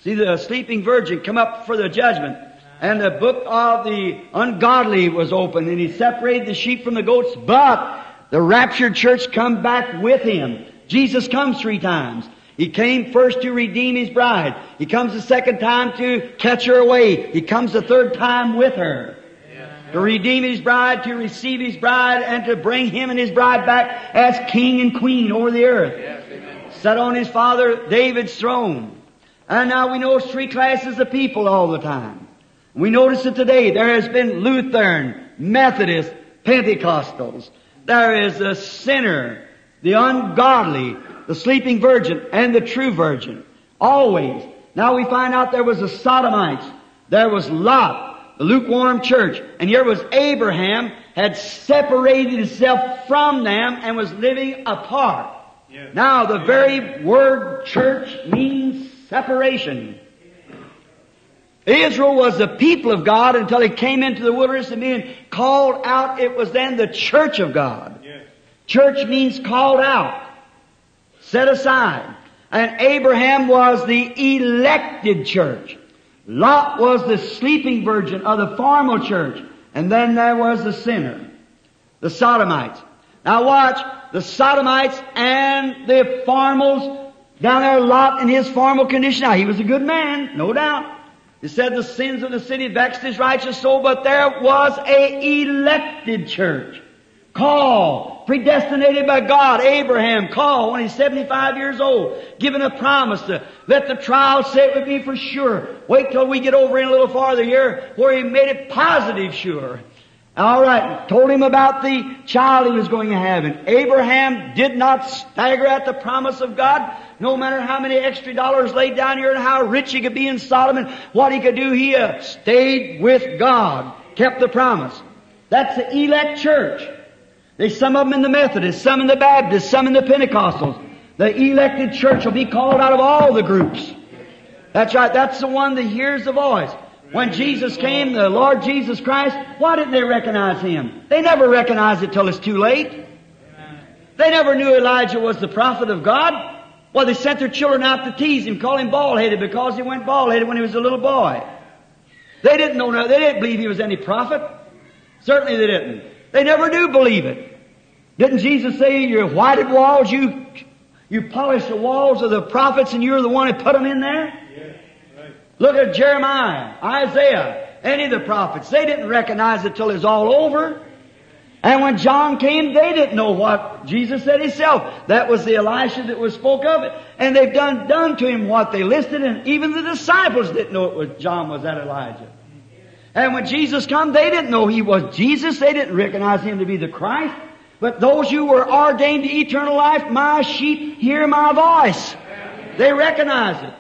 See, the sleeping virgin come up for the judgment, and the book of the ungodly was open, and he separated the sheep from the goats, but the raptured church come back with him. Jesus comes three times. He came first to redeem his bride. He comes the second time to catch her away. He comes the third time with her. To redeem his bride, to receive his bride, and to bring him and his bride back as king and queen over the earth. Yes, set on his father David's throne. And now we know three classes of people all the time. We notice it today. There has been Lutheran, Methodist, Pentecostals. There is the sinner, the ungodly, the sleeping virgin, and the true virgin. Always. Now we find out there was the Sodomites. There was Lot. The lukewarm church. And here was Abraham had separated himself from them and was living apart. Yes. Now the very word church means separation. Israel was the people of God until he came into the wilderness and being called out. It was then the church of God. Yes. Church means called out, set aside. And Abraham was the elected church. Lot was the sleeping virgin of the formal church. And then there was the sinner, the Sodomites. Now watch, the Sodomites and the formals, down there Lot in his formal condition. Now he was a good man, no doubt. He said the sins of the city vexed his righteous soul, but there was a elected church. Called, predestinated by God, Abraham called when he's 75 years old, given a promise to let the trial say it would be for sure. Wait till we get over in a little farther here where he made it positive sure. All right, told him about the child he was going to have. And Abraham did not stagger at the promise of God. No matter how many extra dollars laid down here and how rich he could be in Sodom and what he could do, he stayed with God, kept the promise. That's the elect church. There's some of them in the Methodists, some in the Baptists, some in the Pentecostals. The elected church will be called out of all the groups. That's right. That's the one that hears the voice. When Jesus came, the Lord Jesus Christ, why didn't they recognize Him? They never recognize it till it's too late. They never knew Elijah was the prophet of God. Well, they sent their children out to tease Him, call Him bald-headed because He went bald-headed when He was a little boy. They didn't know. They didn't believe He was any prophet. Certainly they didn't. They never do believe it. Didn't Jesus say, your whited walls, you polish the walls of the prophets and you're the one who put them in there? Yeah, right. Look at Jeremiah, Isaiah, any of the prophets. They didn't recognize it till it was all over. And when John came, they didn't know what Jesus said Himself. That was the Elisha that was spoke of it. And they've done to Him what they listed, and even the disciples didn't know it was John was that Elijah. And when Jesus come, they didn't know He was Jesus. They didn't recognize Him to be the Christ. But those who were ordained to eternal life, my sheep hear my voice. They recognize it.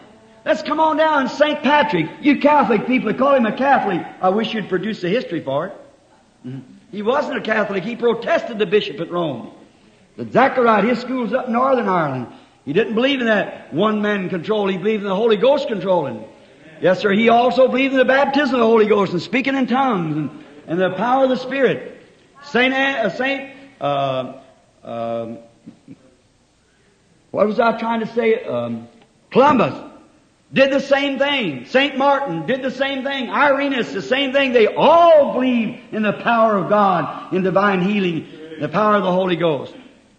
Let's come on down, St. Patrick. You Catholic people, call him a Catholic. I wish you'd produce a history for it. He wasn't a Catholic. He protested the bishop at Rome. The Zachariah, his school's up in Northern Ireland. He didn't believe in that one-man control. He believed in the Holy Ghost controlling. Yes, sir. He also believed in the baptism of the Holy Ghost and speaking in tongues and the power of the Spirit. Columbus did the same thing. St. Martin did the same thing. Irenaeus, the same thing. They all believe in the power of God, in divine healing, the power of the Holy Ghost.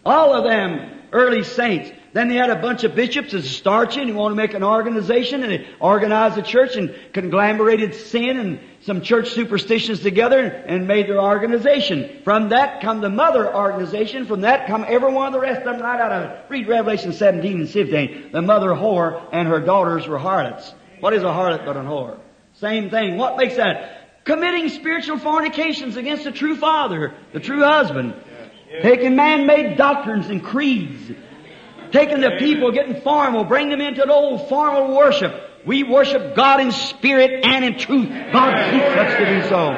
All of them, early saints. Then they had a bunch of bishops that starched and wanted to make an organization, and they organized the church and conglomerated sin and some church superstitions together and made their organization. From that come the mother organization. From that come every one of the rest of them right out of it. Read Revelation 17 and 15. The mother whore and her daughters were harlots. What is a harlot but a whore? Same thing. What makes that? Committing spiritual fornications against the true father, the true husband. Taking man-made doctrines and creeds. Taking the people, getting formal, bring them into an old formal worship. We worship God in spirit and in truth. God keeps us to be so.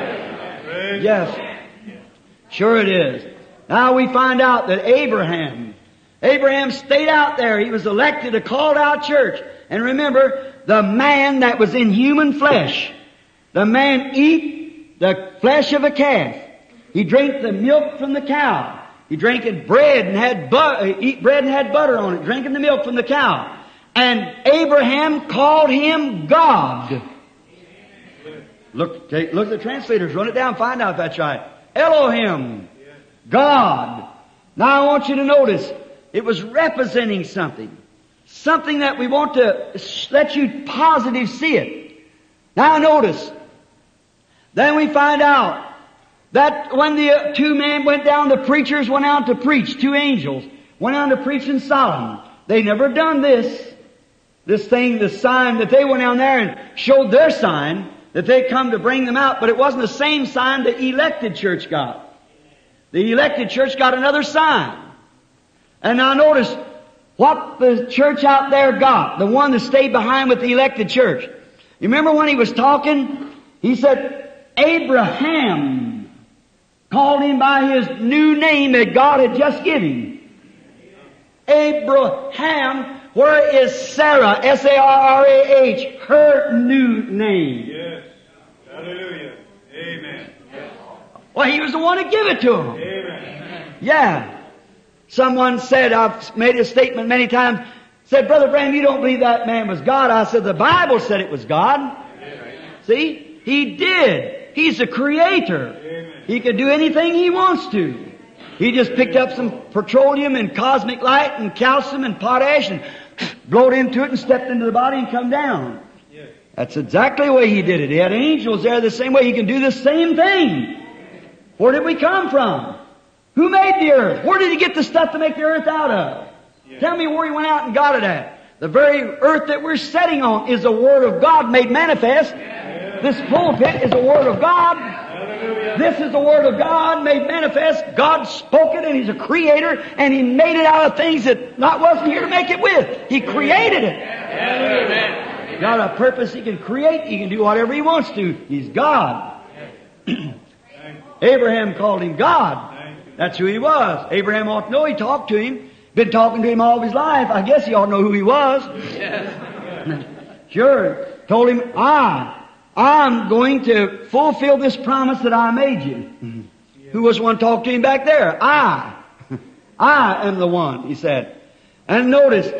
Yes. Sure it is. Now we find out that Abraham stayed out there. He was elected a called out church. And remember, the man that was in human flesh, the man eat the flesh of a calf. He drank the milk from the cow. He drank bread and had butter on it, drinking the milk from the cow. And Abraham called him God. Look at the translators. Run it down. Find out if that's right. Elohim. God. Now I want you to notice, it was representing something. Something that we want to let you positive see it. Now notice. Then we find out that when the two men went down, the preachers went out to preach, two angels went out to preach in Sodom. They never done this thing, the sign that they went down there and showed their sign that they come to bring them out, but it wasn't the same sign the elected church got. The elected church got another sign. And now notice what the church out there got, the one that stayed behind with the elected church. You remember when he was talking? He said, Abraham called him by his new name that God had just given him. Abraham, where is Sarah? S-A-R-R-A-H, her new name. Yes. Hallelujah. Amen. Well, he was the one to give it to him. Amen. Yeah. Someone said, I've made a statement many times, said, Brother Bram, you don't believe that man was God. I said, the Bible said it was God. Amen. See? He did. He's the creator. Amen. He can do anything he wants to. He just picked up some petroleum and cosmic light and calcium and potash and blowed into it and stepped into the body and come down. Yes. That's exactly the way he did it. He had angels there the same way. He can do the same thing. Where did we come from? Who made the earth? Where did he get the stuff to make the earth out of? Yeah. Tell me where he went out and got it at. The very earth that we're sitting on is the Word of God made manifest. Yeah. This pulpit is the Word of God. Hallelujah. This is the Word of God made manifest. God spoke it, and he's a creator, and he made it out of things that not wasn't here to make it with. He created it. Yeah. He's got a purpose. He can create. He can do whatever he wants to. He's God. Yeah. Abraham called him God. That's who he was. Abraham ought to know. He talked to him. Been talking to him all his life. I guess he ought to know who he was. Yes. Sure. Told him, I'm going to fulfill this promise that I made you. Yes. Who was the one talking to him back there? I am the one, he said. And notice,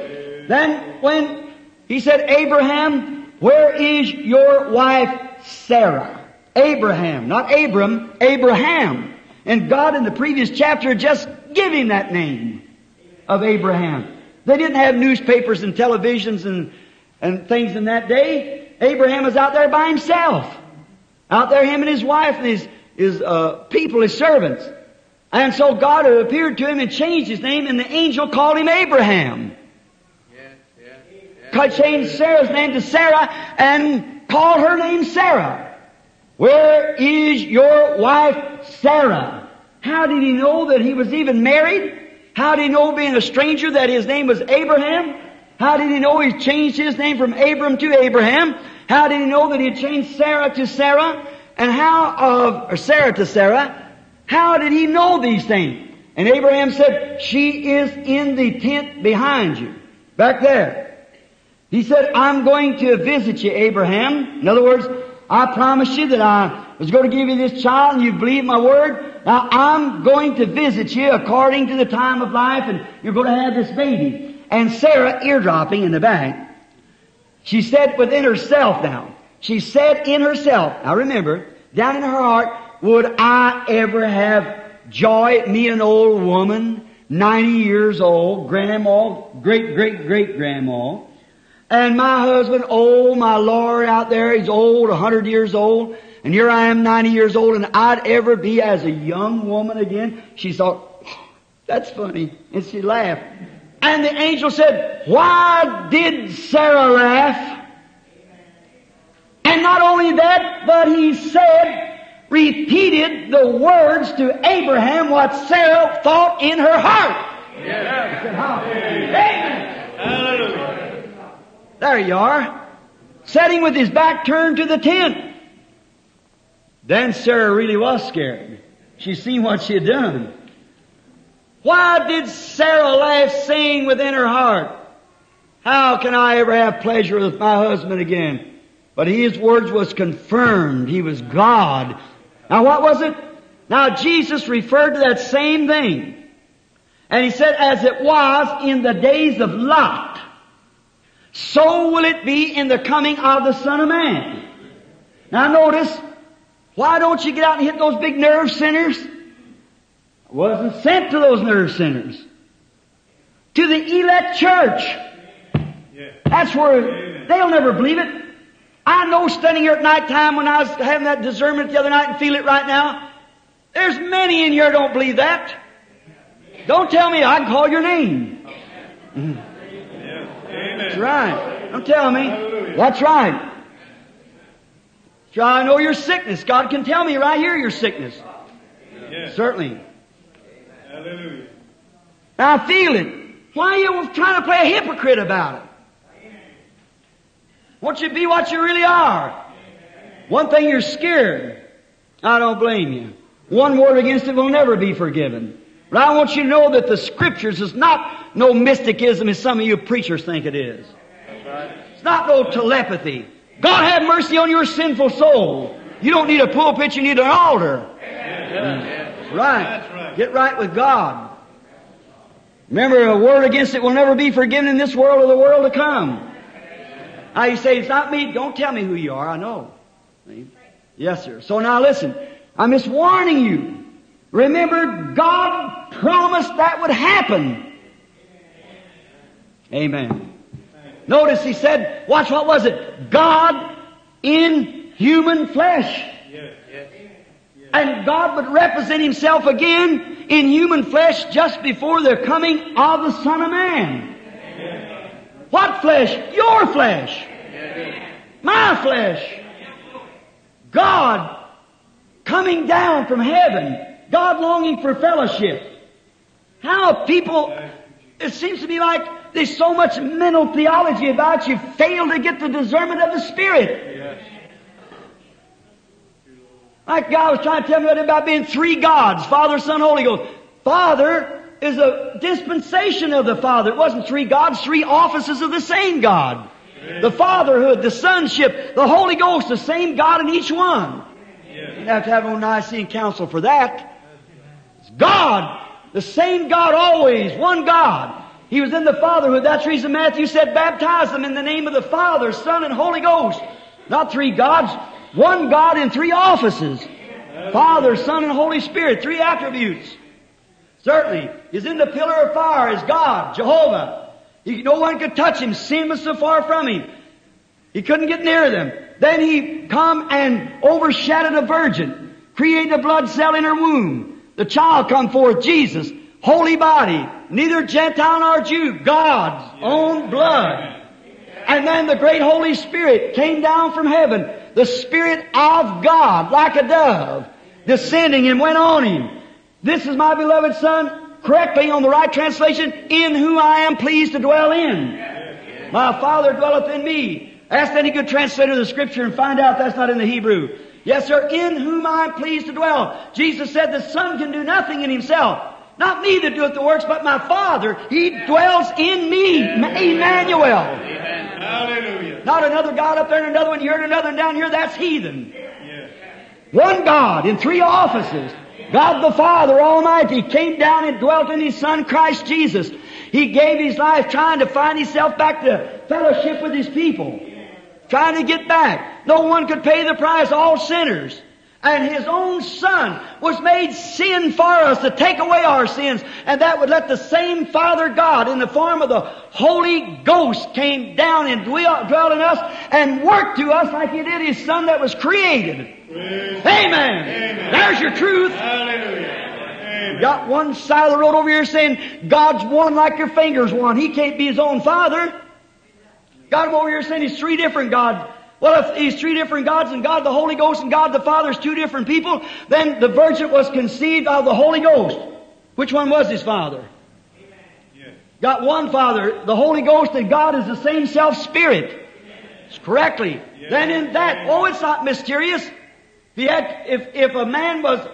then when he said, Abraham, where is your wife Sarah? Abraham, not Abram, Abraham. And God in the previous chapter just gave him that name of Abraham. They didn't have newspapers and televisions and things in that day. Abraham was out there by himself. Out there, him and his wife and his people, his servants. And so God appeared to him and changed his name, and the angel called him Abraham. God changed Sarah's name to Sarah and called her name Sarah. Where is your wife Sarah? How did he know that he was even married? How did he know, being a stranger, that his name was Abraham? How did he know he changed his name from Abram to Abraham? How did he know that he had changed Sarah to Sarah? And Sarah to Sarah? How did he know these things? And Abraham said, she is in the tent behind you. Back there. He said, I'm going to visit you, Abraham. In other words, I promised you that I was going to give you this child, and you believe my word. Now, I'm going to visit you according to the time of life, and you're going to have this baby. And Sarah, eardropping in the back, she said within herself now, she said in herself, now remember, down in her heart, would I ever have joy, me an old woman, 90 years old, grandma, great-great-great-grandma, and my husband, oh, my Lord, out there, he's old, 100 years old, and here I am, 90 years old, and I'd ever be as a young woman again? She thought, that's funny, and she laughed. And the angel said, why did Sarah laugh? And not only that, but he said, repeated the words to Abraham what Sarah thought in her heart. Yeah. He said, Amen. Hallelujah. There you are. sitting with his back turned to the tent. Then Sarah really was scared. She'd seen what she had done. Why did Sarah laugh, saying within her heart, "How can I ever have pleasure with my husband again?" But his words was confirmed. He was God. Now what was it? Now Jesus referred to that same thing. And he said, "As it was in the days of Lot, so will it be in the coming of the Son of Man." Now notice, why don't you get out and hit those big nerve centers? I wasn't sent to those nerve centers. To the elect church. Yeah. That's where, yeah, they'll never believe it. I know, standing here at night time when I was having that discernment the other night and feel it right now, there's many in here don't believe that. Don't tell me I can call your name. Yeah. That's right. Don't tell me. Hallelujah. That's right. I know your sickness. God can tell me right here your sickness. Yes. Certainly. Hallelujah. I feel it. Why are you trying to play a hypocrite about it? Won't you be what you really are? One thing, you're scared. I don't blame you. One word against it will never be forgiven. But I want you to know that the Scriptures is not no mysticism as some of you preachers think it is. It's not no telepathy. God have mercy on your sinful soul. You don't need a pulpit, you need an altar. Amen. Right. Get right with God. Remember, a word against it will never be forgiven in this world or the world to come. Now you say, "It's not me." Don't tell me who you are. I know. Yes, sir. So now listen. I'm just warning you. Remember, God promised that would happen. Amen. Notice he said, watch, what was it? God in human flesh. Yes, yes, yes. And God would represent himself again in human flesh just before the coming of the Son of Man. Yes. What flesh? Your flesh. Yes. My flesh. God coming down from heaven. God longing for fellowship. How people, it seems to me like, there's so much mental theology about you fail to get the discernment of the Spirit. Yes. Like God was trying to tell me about being three gods, Father, Son, Holy Ghost. Father is a dispensation of the Father. It wasn't three gods, three offices of the same God. Yes. The fatherhood, the sonship, the Holy Ghost, the same God in each one. Yes. You didn't have to have no Nicene Council for that. It's God, the same God always, one God. He was in the fatherhood. That's the reason Matthew said, baptize them in the name of the Father, Son, and Holy Ghost. Not three gods. One God in three offices. Father, Son, and Holy Spirit. Three attributes. Certainly. He's in the pillar of fire as God, Jehovah. No one could touch him. Sin was so far from him. He couldn't get near them. Then he come and overshadowed a virgin. Created a blood cell in her womb. The child come forth, Jesus. Holy body, neither Gentile nor Jew, God's own blood. And then the great Holy Spirit came down from heaven, the Spirit of God, like a dove, descending and went on him. This is my beloved Son, correctly on the right translation, in whom I am pleased to dwell in. My Father dwelleth in me. Ask any good translator of the Scripture and find out that's not in the Hebrew. Yes, sir, in whom I am pleased to dwell. Jesus said the Son can do nothing in himself. Not me that doeth the works, but my Father. He dwells in me. Emmanuel. Amen. Hallelujah. Not another God up there and another one here and another and down here. That's heathen. Yes. One God in three offices. God the Father Almighty came down and dwelt in His Son, Christ Jesus. He gave His life trying to find Himself back to fellowship with His people. Trying to get back. No one could pay the price. All sinners. And His own Son was made sin for us to take away our sins. And that would let the same Father God in the form of the Holy Ghost came down and dwell in us and work to us like He did His Son that was created. Amen. Amen. There's your truth. Hallelujah. You got one side of the road over here saying, God's one like your finger's one. He can't be His own Father. Got him over here saying He's three different gods. Well, if He's three different gods, and God the Holy Ghost and God the Father is two different people, then the virgin was conceived of the Holy Ghost. Which one was His Father? Yes. Got one Father, the Holy Ghost, and God is the same self-Spirit. It's correctly, then in that, oh, it's not mysterious. He had, if a man was,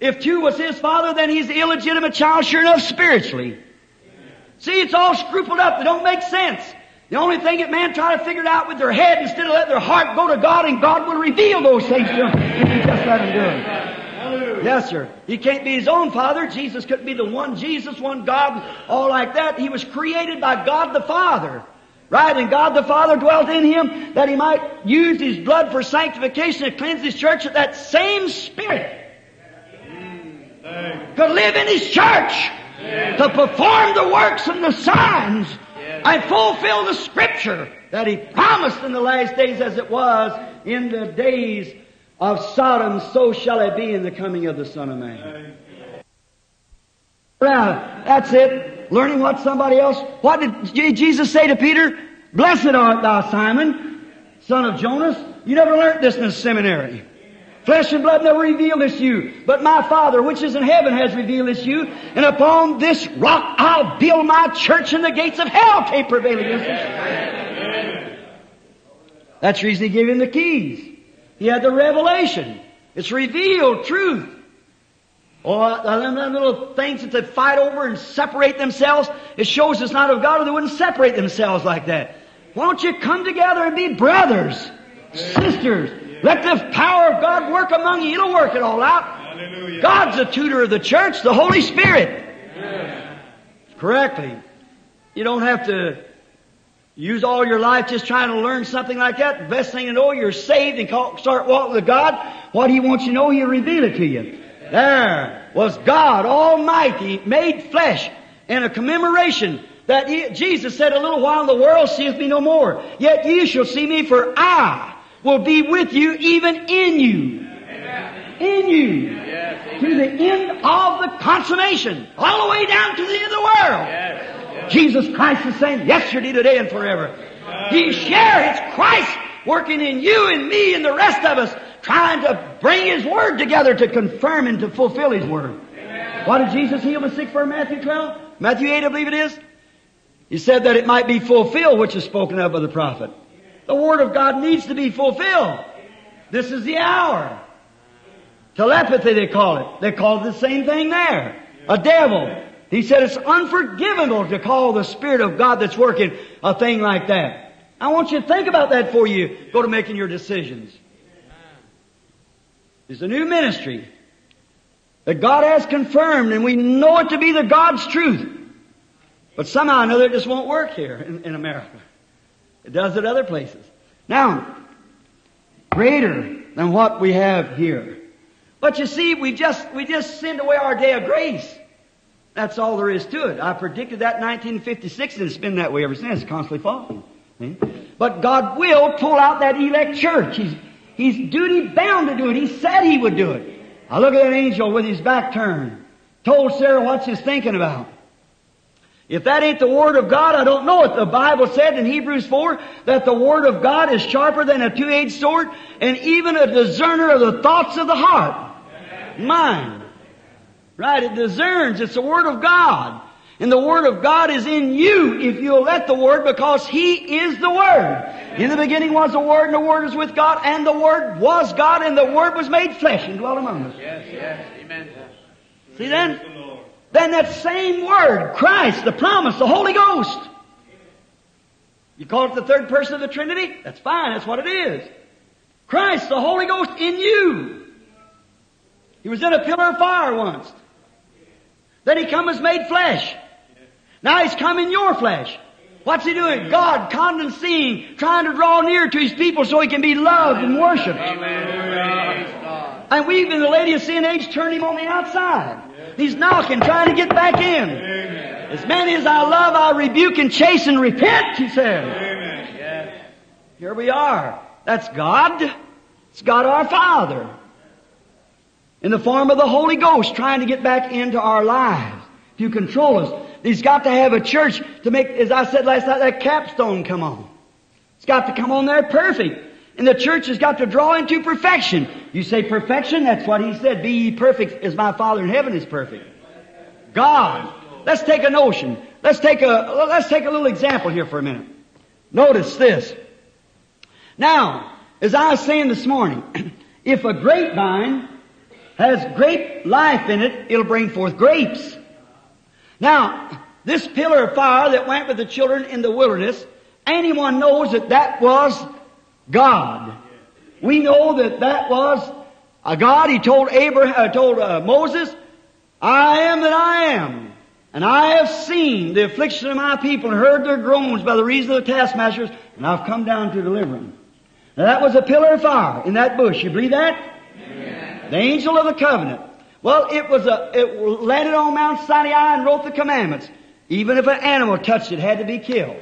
if two was his father, then he's the illegitimate child, sure enough, spiritually. Amen. See, it's all scrupled up. It don't make sense. The only thing that man try to figure it out with their head instead of let their heart go to God, and God will reveal those things to him if you just let him do it. Hallelujah. Yes, sir. He can't be his own father. Jesus couldn't be the one Jesus, one God, all like that. He was created by God the Father. Right? And God the Father dwelt in him that he might use his blood for sanctification and cleanse his church, that that same Spirit could live in his church to perform the works and the signs and fulfill the Scripture that he promised in the last days, as it was in the days of Sodom, so shall it be in the coming of the Son of Man. Well, that's it. Learning what somebody else... What did Jesus say to Peter? Blessed art thou, Simon, son of Jonas. You never learned this in the seminary. Flesh and blood never revealed this to you, but my Father, which is in heaven, has revealed this to you. And upon this rock I'll build my church, and the gates of hell can't prevail against it. That's the reason he gave him the keys. He had the revelation. It's revealed truth. Oh, them little things that they fight over and separate themselves, it shows it's not of God, or they wouldn't separate themselves like that. Why don't you come together and be brothers, sisters? Let the power of God work among you. It'll work it all out. Hallelujah. God's the tutor of the church, the Holy Spirit. Yeah. Correctly. You don't have to use all your life just trying to learn something like that. The best thing to know, you're saved and start walking with God. What He wants you to know, He'll reveal it to you. There was God Almighty made flesh, and a commemoration that Jesus said, a little while in the world seeth me no more, yet ye shall see me, for I will be with you, even in you. Amen. In you. Yes, to the end of the consummation. All the way down to the end of the world. Yes, yes. Jesus Christ is saying, yesterday, today, and forever. Ye share. It's Christ working in you and me and the rest of us, trying to bring His Word together to confirm and to fulfill His Word. Amen. Why did Jesus heal the sick for Matthew 12? Matthew 8, I believe it is. He said that it might be fulfilled, which is spoken of by the prophet. The Word of God needs to be fulfilled. This is the hour. Telepathy, they call it. They call it the same thing there. A devil. He said it's unforgivable to call the Spirit of God that's working a thing like that. I want you to think about that before you go to making your decisions. It's a new ministry that God has confirmed, and we know it to be the God's truth. But somehow or another, it just won't work here in America. It does at other places. Now, greater than what we have here. But you see, we just send away our day of grace. That's all there is to it. I predicted that in 1956, and it's been that way ever since. It's constantly falling. But God will pull out that elect church. He's duty-bound to do it. He said He would do it. I look at that angel with his back turned. Told Sarah what she's thinking about. If that ain't the Word of God, I don't know it. The Bible said in Hebrews 4 that the Word of God is sharper than a two-edged sword, and even a discerner of the thoughts of the heart. Mind. Right? It discerns. It's the Word of God. And the Word of God is in you if you'll let the Word, because He is the Word. In the beginning was the Word, and the Word was with God, and the Word was God, and the Word was made flesh and dwelt among us. Yes, yes, amen. See, then that same Word, Christ, the promise, the Holy Ghost. You call it the third person of the Trinity? That's fine, that's what it is. Christ, the Holy Ghost in you. He was in a pillar of fire once. Then He come as made flesh. Now He's come in your flesh. What's He doing? God condescending, trying to draw near to His people so He can be loved and worshipped. And we, even the lady of sin age, turned Him on the outside. He's knocking, trying to get back in. Amen. As many as I love, I rebuke and chase and repent, He said. Amen. Yes. Here we are. That's God. It's God our Father. In the form of the Holy Ghost, trying to get back into our lives to control us. He's got to have a church to make, as I said last night, that capstone come on. It's got to come on there perfect. And the church has got to draw into perfection. You say perfection? That's what He said. Be ye perfect as my Father in heaven is perfect. God. Let's take a notion. Let's take a little example here for a minute. Notice this. Now, as I was saying this morning, if a grapevine has grape life in it, it'll bring forth grapes. Now, this pillar of fire that went with the children in the wilderness, anyone knows that that was God. We know that that was a God. He told Moses, I am that I am, and I have seen the affliction of my people and heard their groans by the reason of the taskmasters, and I've come down to deliver them. Now that was a pillar of fire in that bush. You believe that? Amen. The angel of the covenant. Well, it landed on Mount Sinai and wrote the commandments. Even if an animal touched it, it had to be killed.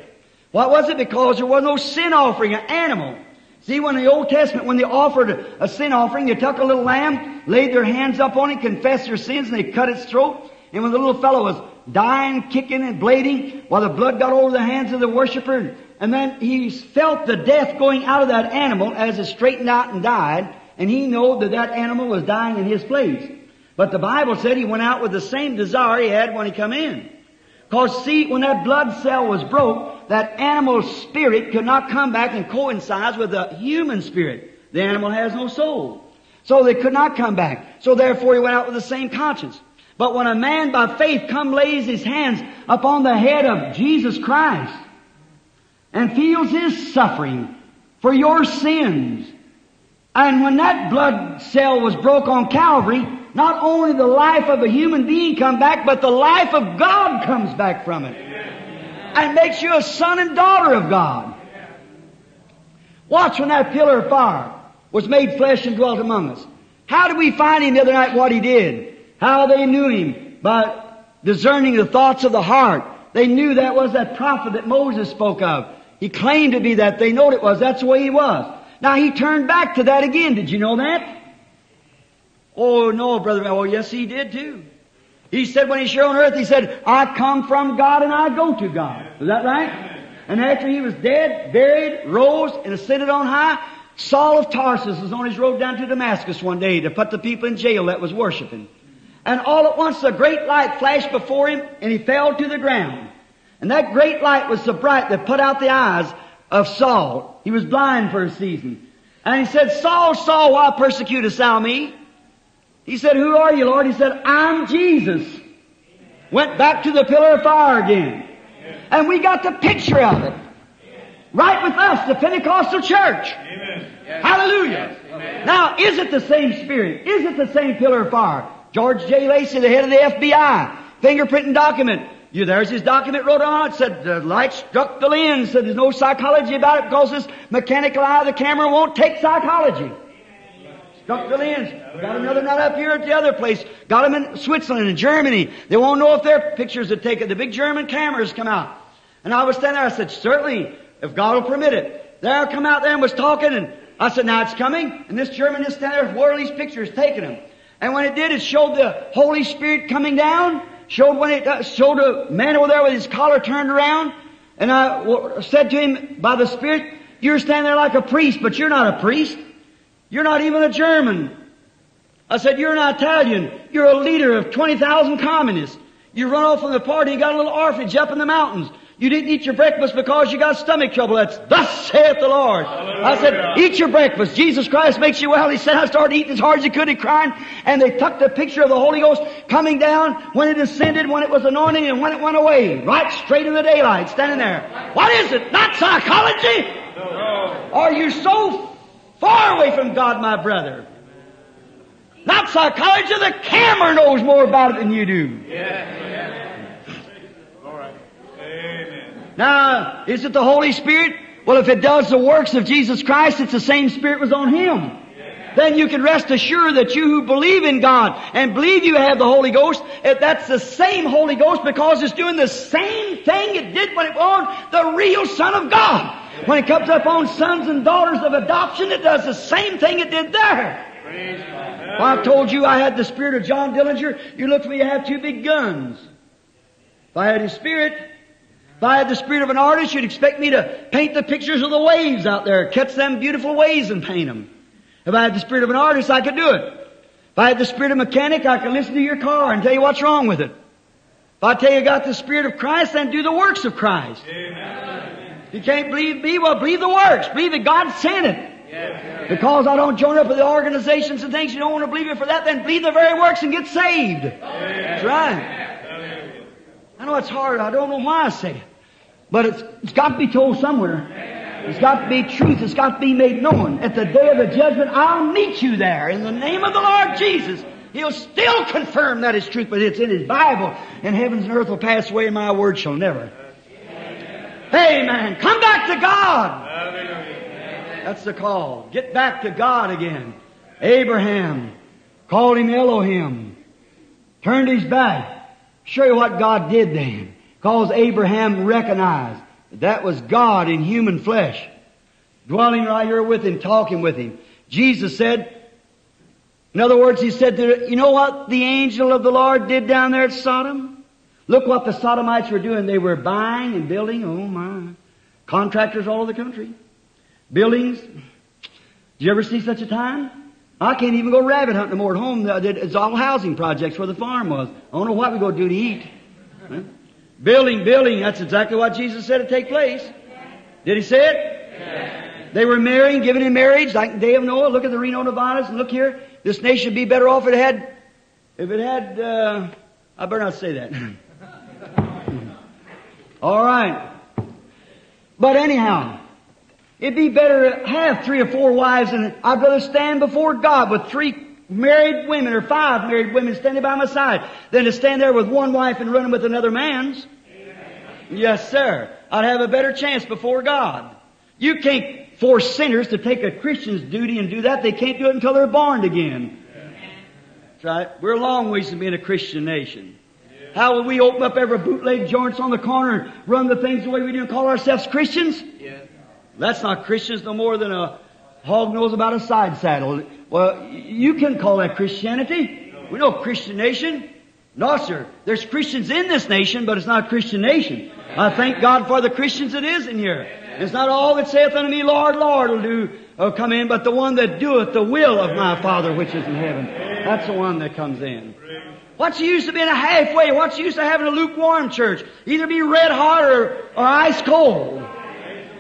What was it? Because there was no sin offering, an animal. See, when the Old Testament, when they offered a sin offering, they took a little lamb, laid their hands up on it, confessed their sins, and they cut its throat. And when the little fellow was dying, kicking, and bleeding, while the blood got over the hands of the worshiper, and then he felt the death going out of that animal as it straightened out and died, and he knew that that animal was dying in his place. But the Bible said he went out with the same desire he had when he come in. Because, see, when that blood cell was broke, that animal's spirit could not come back and coincide with the human spirit. The animal has no soul. So they could not come back. So therefore he went out with the same conscience. But when a man by faith come lays his hands upon the head of Jesus Christ and feels his suffering for your sins, and when that blood cell was broke on Calvary, not only the life of a human being come back, but the life of God comes back from it. Amen. And makes you a son and daughter of God. Amen. Watch when that pillar of fire was made flesh and dwelt among us. How did we find him the other night, what he did? How they knew him? By discerning the thoughts of the heart. They knew that was that prophet that Moses spoke of. He claimed to be that. They know it was. That's the way he was. Now he turned back to that again. Did you know that? Oh, no, brother. Oh, yes, he did, too. He said when he's here on earth, he said, I come from God and I go to God. Is that right? And after he was dead, buried, rose, and ascended on high, Saul of Tarsus was on his road down to Damascus one day to put the people in jail that was worshiping. And all at once, a great light flashed before him, and he fell to the ground. And that great light was so bright that put out the eyes of Saul. He was blind for a season. And he said, Saul, Saul, why persecutest thou me? He said, who are you, Lord? He said, I'm Jesus. Went back to the pillar of fire again. And we got the picture of it. Right with us, the Pentecostal church. Amen. Yes. Hallelujah. Yes. Now, is it the same spirit? Is it the same pillar of fire? George J. Lacey, the head of the FBI, fingerprinting document. There's his document wrote on it. Said, the light struck the lens. Said, there's no psychology about it because this mechanical eye of the camera won't take psychology. Struck the lens. Got another nut up here at the other place. Got them in Switzerland and Germany. They won't know if their pictures are taken. The big German cameras come out. And I was standing there. I said, certainly, if God will permit it. There I come out there and was talking. And I said, now it's coming. And this German is standing there. Where are these pictures taking them? And when it did, it showed the Holy Spirit coming down. Showed when it showed a man over there with his collar turned around. And I said to him by the Spirit, you're standing there like a priest, but you're not a priest. You're not even a German. I said, you're an Italian. You're a leader of 20,000 communists. You run off from the party and got a little orphanage up in the mountains. You didn't eat your breakfast because you got stomach trouble. That's thus saith the Lord. Hallelujah. I said, eat your breakfast. Jesus Christ makes you well. He said, I started eating as hard as he could and crying. And they took the picture of the Holy Ghost coming down when it ascended, when it was anointing, and when it went away. Right straight in the daylight, standing there. What is it? Not psychology? No. Are you so far away from God, my brother? Not psychology. The camera knows more about it than you do. Yeah. All right. Amen. Now, is it the Holy Spirit? Well, if it does the works of Jesus Christ, it's the same Spirit was on Him. Yeah. Then you can rest assured that you who believe in God and believe you have the Holy Ghost, if that's the same Holy Ghost because it's doing the same thing it did when it was the real Son of God. When it comes up on sons and daughters of adoption, it does the same thing it did there. Well, I told you I had the spirit of John Dillinger. You look for me, you have two big guns. If I had his spirit, if I had the spirit of an artist, you'd expect me to paint the pictures of the waves out there, catch them beautiful waves and paint them. If I had the spirit of an artist, I could do it. If I had the spirit of a mechanic, I could listen to your car and tell you what's wrong with it. If I tell you I got the spirit of Christ, then do the works of Christ. Amen. You can't believe me? Well, believe the works. Believe that God sent it. Yes. Because I don't join up with the organizations and things, you don't want to believe it for that, then believe the very works and get saved. Yes. That's right. Yes. I know it's hard. I don't know why I say it. But it's got to be told somewhere. Yes. It's got to be truth. It's got to be made known. At the day of the judgment, I'll meet you there in the name of the Lord Jesus. He'll still confirm that is truth, but it's in His Bible. And heavens and earth will pass away, my word shall never. Amen. Come back to God. Amen. That's the call. Get back to God again. Abraham called him Elohim. Turned his back. Show you what God did then. Cause Abraham recognized that, that was God in human flesh. Dwelling right here with him, talking with him. Jesus said, in other words, he said, you know what the angel of the Lord did down there at Sodom? Look what the Sodomites were doing. They were buying and building, oh my, contractors all over the country. Buildings. Did you ever see such a time? I can't even go rabbit hunting no more at home. It's all housing projects where the farm was. I don't know what we're going to do to eat. Huh? Building, building. That's exactly what Jesus said to take place. Did He say it? Yes. They were marrying, giving in marriage, like the day of Noah. Look at the Reno Nevadas and look here. This nation would be better off if it had, I better not say that. All right. But anyhow, it'd be better to have 3 or 4 wives, and I'd rather stand before God with 3 married women or 5 married women standing by my side than to stand there with one wife and running with another man's. Amen. Yes, sir. I'd have a better chance before God. You can't force sinners to take a Christian's duty and do that. They can't do it until they're born again. Amen. That's right. We're a long ways from being a Christian nation. How will we open up every bootleg joint on the corner and run the things the way we do and call ourselves Christians? Yeah. That's not Christians no more than a hog knows about a side saddle. Well, you can call that Christianity. We know Christian nation. No, sir. There's Christians in this nation, but it's not a Christian nation. I thank God for the Christians it is in here. It's not all that saith unto me, Lord, Lord, will do come in, but the one that doeth the will of my Father which is in heaven. That's the one that comes in. What's the use of being a halfway? What's the use of having a lukewarm church? Either be red hot or ice cold.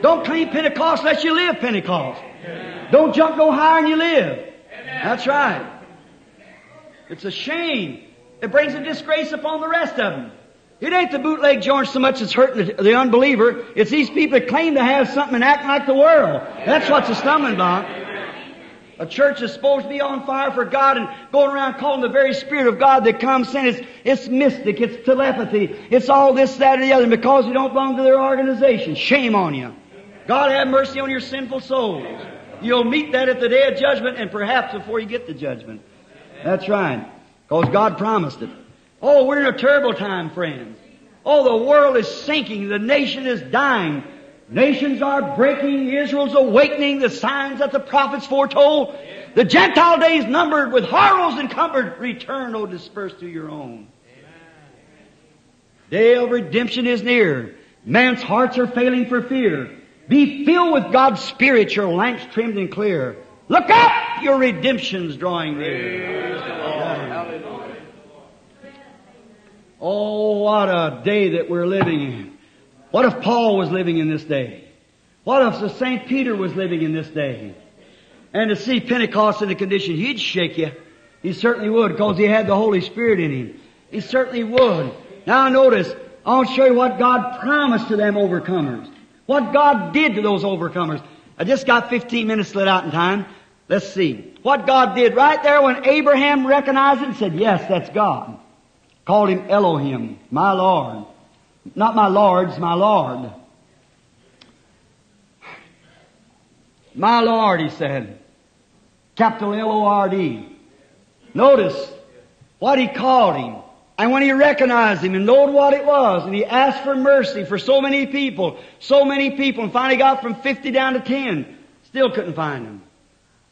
Don't claim Pentecost unless you live Pentecost. Don't jump no higher than you live. That's right. It's a shame. It brings a disgrace upon the rest of them. It ain't the bootleg joint so much that's hurting the unbeliever. It's these people that claim to have something and act like the world. That's what's a stumbling block. A church is supposed to be on fire for God and going around calling the very Spirit of God that comes in. It's mystic. It's telepathy. It's all this, that, and the other. And because you don't belong to their organization, shame on you. God have mercy on your sinful souls. You'll meet that at the day of judgment and perhaps before you get to judgment. That's right. Because God promised it. Oh, we're in a terrible time, friends. Oh, the world is sinking. The nation is dying. Nations are breaking, Israel's awakening, the signs that the prophets foretold. Amen. The Gentile days numbered with horrors encumbered. Return, O dispersed to your own. Amen. Day of redemption is near. Man's hearts are failing for fear. Be filled with God's Spirit, your lamps trimmed and clear. Look up, your redemption's drawing near. Oh, what a day that we're living in. What if Paul was living in this day? What if St. Peter was living in this day? And to see Pentecost in the condition, he'd shake you. He certainly would, because he had the Holy Spirit in him. He certainly would. Now notice, I'll show you what God promised to them overcomers. What God did to those overcomers. I just got 15 minutes let out in time. Let's see. What God did right there when Abraham recognized it and said, yes, that's God. Called him Elohim, my Lord. Not my Lord's, my Lord. My Lord, he said. Capital L-O-R-D. Notice what he called him. And when he recognized him and knowed what it was, and he asked for mercy for so many people, and finally got from 50 down to 10, still couldn't find him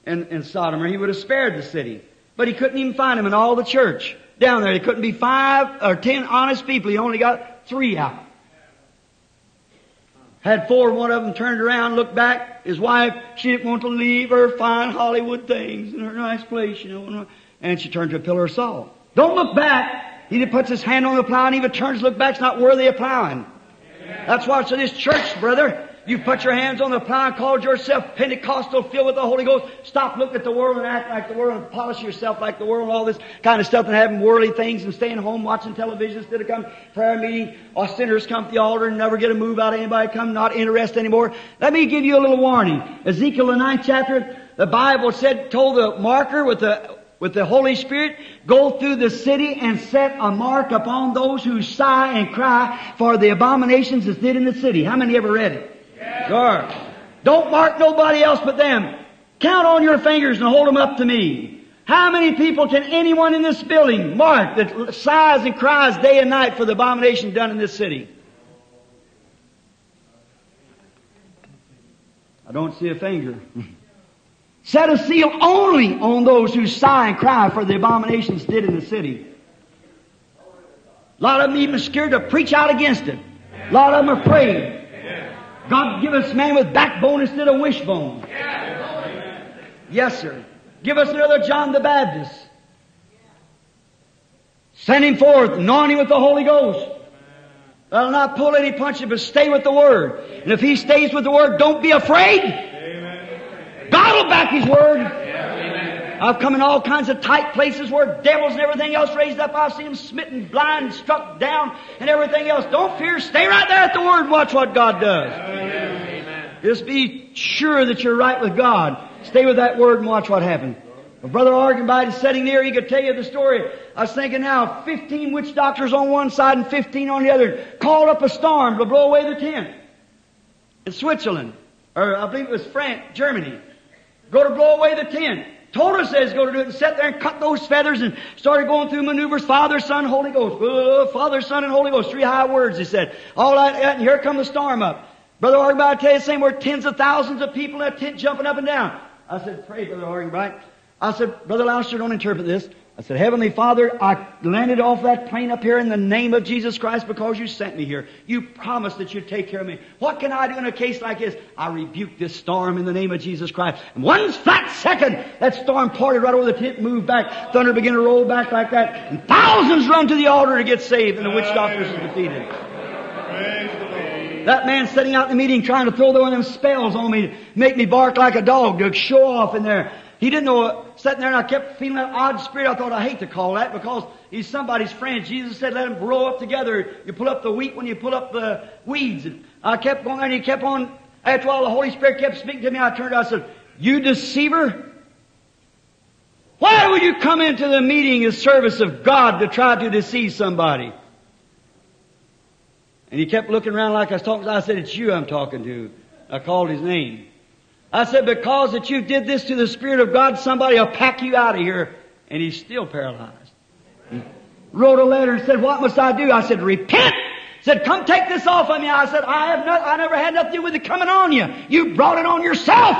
in Sodom, or he would have spared the city. But he couldn't even find him in all the church. Down there, there couldn't be 5 or 10 honest people. He only got 3 out. Had 4, one of them turned around, looked back. His wife, she didn't want to leave her fine Hollywood things and her nice place, you know. And she turned to a pillar of salt. Don't look back. He puts his hand on the plow and even turns to look back. It's not worthy of plowing. That's why it's in this church, brother. You put your hands on the plow, called yourself Pentecostal, filled with the Holy Ghost. Stop looking at the world and act like the world and polish yourself like the world and all this kind of stuff and having worldly things and staying home watching television instead of coming to prayer meeting or sinners come to the altar and never get a move out of anybody come, not interested anymore. Let me give you a little warning. Ezekiel, the 9th chapter, the Bible said, told the marker with the Holy Spirit, go through the city and set a mark upon those who sigh and cry for the abominations that's did in the city. How many ever read it? Yes. Sure. Don't mark nobody else but them. Count on your fingers and hold them up to me. How many people can anyone in this building mark that sighs and cries day and night for the abomination done in this city? I don't see a finger. Set a seal only on those who sigh and cry for the abominations did in the city. A lot of them even scared to preach out against it. A lot of them are afraid. God give us man with backbone instead of wishbone. Yes, sir. Give us another John the Baptist. Send him forth, anoint him with the Holy Ghost. I'll not pull any punches, but stay with the Word. And if he stays with the Word, don't be afraid. God will back His Word. Amen. I've come in all kinds of tight places where devils and everything else raised up. I've seen them smitten, blind, struck down, and everything else. Don't fear. Stay right there at the Word and watch what God does. Amen. Just be sure that you're right with God. Stay with that Word and watch what happens. My brother Argenby is sitting there. He could tell you the story. I was thinking how 15 witch doctors on one side and 15 on the other called up a storm to blow away the tent in Switzerland. Or I believe it was France, Germany. Go to blow away the tent. Told us they was going to do it and sat there and cut those feathers and started going through maneuvers. Father, Son, Holy Ghost. Father, Son, and Holy Ghost. Three high words, he said. All that, and here come the storm up. Brother Argenbright, I tell you the same. We're tens of thousands of people in that tent jumping up and down. I said, pray, Brother Argenbright. I said, Brother Louster, don't interpret this. I said, Heavenly Father, I landed off that plane up here in the name of Jesus Christ because you sent me here. You promised that you'd take care of me. What can I do in a case like this? I rebuke this storm in the name of Jesus Christ. And one flat second, that storm parted right over the tent, moved back. Thunder began to roll back like that. And thousands run to the altar to get saved, and the witch doctors were defeated. That man sitting out in the meeting trying to throw one of them spells on me, make me bark like a dog, to show off in there. He didn't know, sitting there, and I kept feeling that odd spirit. I thought, I hate to call that because he's somebody's friend. Jesus said, let them grow up together. You pull up the wheat when you pull up the weeds. And I kept going, and he kept on. After all, the Holy Spirit kept speaking to me. I turned out and said, you deceiver, why would you come into the meeting and service of God to try to deceive somebody? And he kept looking around like I was talking to him. I said, it's you I'm talking to. I called his name. I said, because that you did this to the Spirit of God, somebody will pack you out of here. And he's still paralyzed. He wrote a letter and said, what must I do? I said, repent. He said, come take this off of me. I said, I never had nothing to do with it coming on you. You brought it on yourself.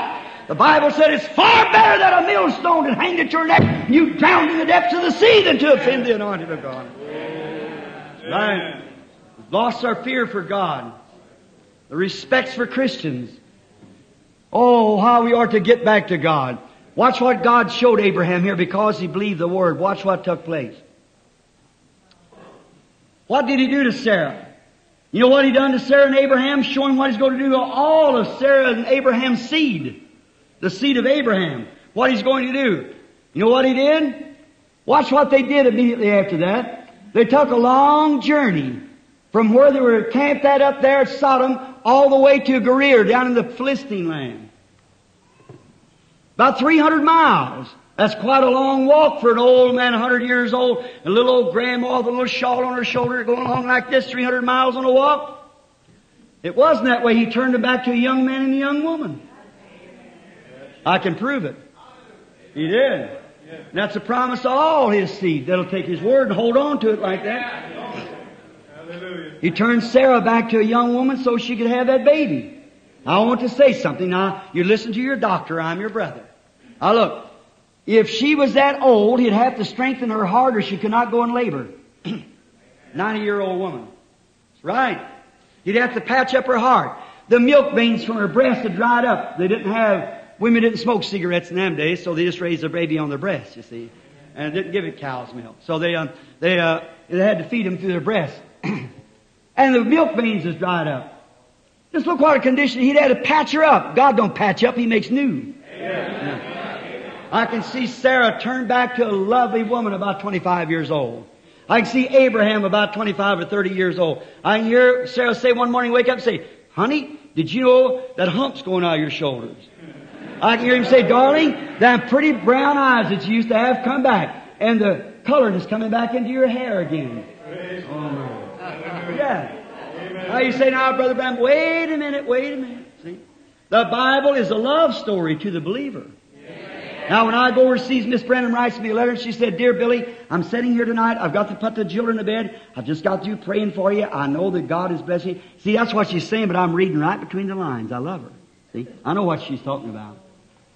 The Bible said it's far better that a millstone that hanged at your neck and you drowned in the depths of the sea than to offend the anointed of God. Right. We've lost our fear for God. The respects for Christians. Oh, how we ought to get back to God. Watch what God showed Abraham here because he believed the Word. Watch what took place. What did he do to Sarah? You know what he done to Sarah and Abraham? Showing what he's going to do to all of Sarah and Abraham's seed. The seed of Abraham. What he's going to do. You know what he did? Watch what they did immediately after that. They took a long journey from where they were camped at up there at Sodom all the way to Gerar down in the Philistine land. About 300 miles. That's quite a long walk for an old man, 100 years old, and a little old grandma with a little shawl on her shoulder going along like this, 300 miles on a walk. It wasn't that way. He turned it back to a young man and a young woman. I can prove it. He did. And that's a promise to all his seed. That'll take his word and hold on to it like that. He turned Sarah back to a young woman so she could have that baby. I want to say something. Now, you listen to your doctor. I'm your brother. Now, look. If she was that old, he'd have to strengthen her heart or she could not go in labor. 90-year-old woman. That's right. He'd have to patch up her heart. The milk veins from her breast had dried up. They didn't have... Women didn't smoke cigarettes in them days, so they just raised their baby on their breast, you see. And didn't give it cow's milk. So they had to feed them through their breast. And the milk veins is dried up. Just look what a condition. He'd had to patch her up. God don't patch up. He makes new. Amen. I can see Sarah turn back to a lovely woman about 25 years old. I can see Abraham about 25 or 30 years old. I can hear Sarah say one morning, wake up and say, honey, did you know that hump's going out of your shoulders? I can hear him say, darling, that pretty brown eyes that you used to have come back. And the color is coming back into your hair again. Yeah. Now you say, now, Brother Bram, wait a minute. See? The Bible is a love story to the believer. Now, when I go overseas, Miss Brandon writes me a letter, and she said, Dear Billy, I'm sitting here tonight. I've got to put the children to bed. I've just got you praying for you. I know that God is blessing you. See, that's what she's saying, but I'm reading right between the lines. I love her. See? I know what she's talking about.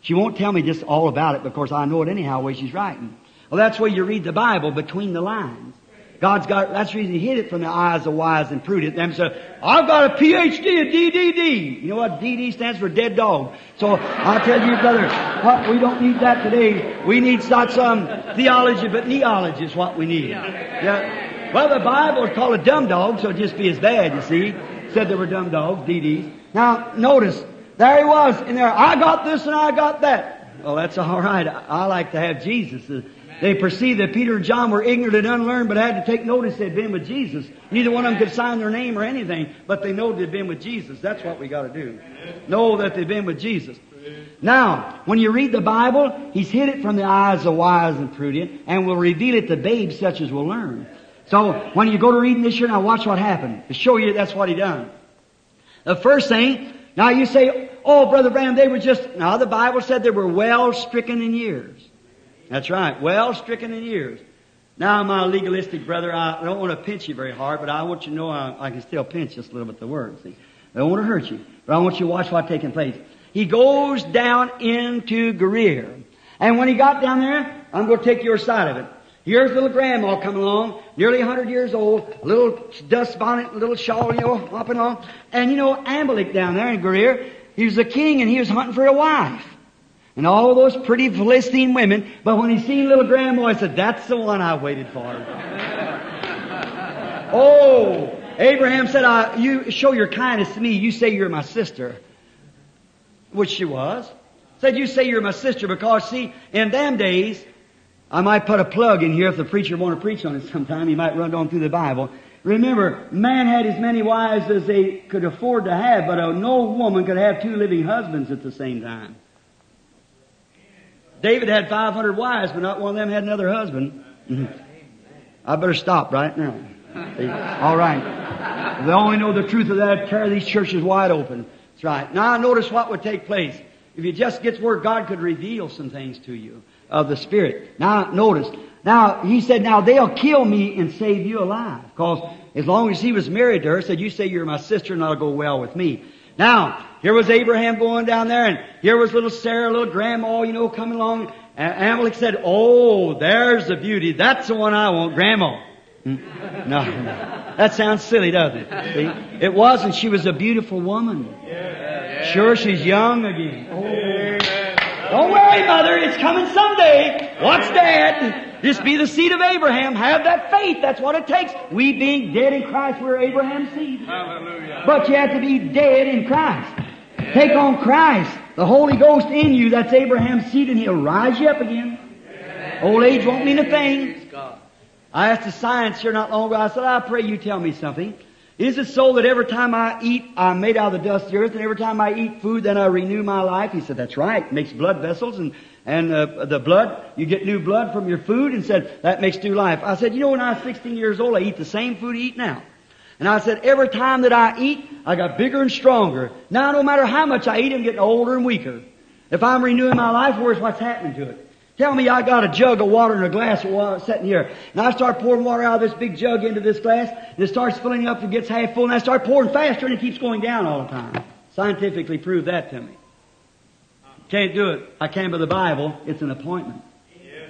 She won't tell me just all about it, because I know it anyhow, the way she's writing. Well, that's where you read the Bible, between the lines. God's got, that's the reason He hid it from the eyes of wise and prudent. Them said, I've got a PhD, a DDD. You know what DD stands for? Dead dog. So I tell you, brother, what, we don't need that today. We need not some theology, but neology is what we need. Yeah. Well, the Bible is called a dumb dog, so it'd just be as bad, you see. Said there were dumb dogs, DDs. Now, notice, there he was in there. I got this and I got that. Well, that's all right. I like to have Jesus. They perceived that Peter and John were ignorant and unlearned, but had to take notice they'd been with Jesus. Neither one of them could sign their name or anything, but they know they'd been with Jesus. That's what we got to do. Know that they've been with Jesus. Now, when you read the Bible, He's hid it from the eyes of wise and prudent, and will reveal it to babes such as will learn. So, when you go to reading this year, now watch what happened. To show you that's what He done. The first thing, now you say, oh, Brother Bram, they were just... Now, the Bible said they were well stricken in years. That's right. Well stricken in years. Now, my legalistic brother, I don't want to pinch you very hard, but I want you to know I can still pinch just a little bit the word. See, I don't want to hurt you, but I want you to watch what's taking place. He goes down into Gerar. And when he got down there, I'm going to take your side of it. Here's little grandma coming along, nearly 100 years old, a little dust bonnet, a little shawl, you know, hopping on. And, you know, Abimelech down there in Gerar, he was a king and he was hunting for a wife. And all those pretty Philistine women. But when he seen little grandma, he said, that's the one I waited for. Oh, Abraham said, you show your kindness to me. You say you're my sister. Which she was. Said, you say you're my sister because, see, in them days, I might put a plug in here if the preacher want to preach on it sometime. He might run on through the Bible. Remember, man had as many wives as they could afford to have, but no woman could have two living husbands at the same time. David had 500 wives, but not one of them had another husband. I better stop right now. All right. If they only know the truth of that, tear these churches wide open. That's right. Now, notice what would take place. If you just get to where God could reveal some things to you of the Spirit. Now, notice. Now, he said, now they'll kill me and save you alive. Because as long as he was married to her, said, you say you're my sister and that'll go well with me. Now, here was Abraham going down there, and here was little Sarah, little grandma, you know, coming along. And Amalek said, oh, there's the beauty. That's the one I want, grandma. No. That sounds silly, doesn't it? See? It wasn't. She was a beautiful woman. Sure, she's young again. Oh. Don't worry, Mother. It's coming someday. Watch Dad. Just be the seed of Abraham. Have that faith. That's what it takes. We being dead in Christ, we're Abraham's seed. Hallelujah. But you have to be dead in Christ. Yeah. Take on Christ. The Holy Ghost in you, that's Abraham's seed, and He'll rise you up again. Yeah. Old age won't mean a thing. I asked a science here not long ago. I said, I pray you tell me something. Is it so that every time I eat, I'm made out of the dust of the earth, and every time I eat food, then I renew my life? He said, that's right. It makes blood vessels, and the blood, you get new blood from your food, and said, that makes new life. I said, you know, when I was 16 years old, I eat the same food I eat now. And I said, every time that I eat, I got bigger and stronger. Now, no matter how much I eat, I'm getting older and weaker. If I'm renewing my life, where's what's happening to it? Tell me I got a jug of water and a glass of water sitting here. And I start pouring water out of this big jug into this glass. And it starts filling up and gets half full. And I start pouring faster and it keeps going down all the time. Scientifically prove that to me. Can't do it. I can by the Bible. It's an appointment.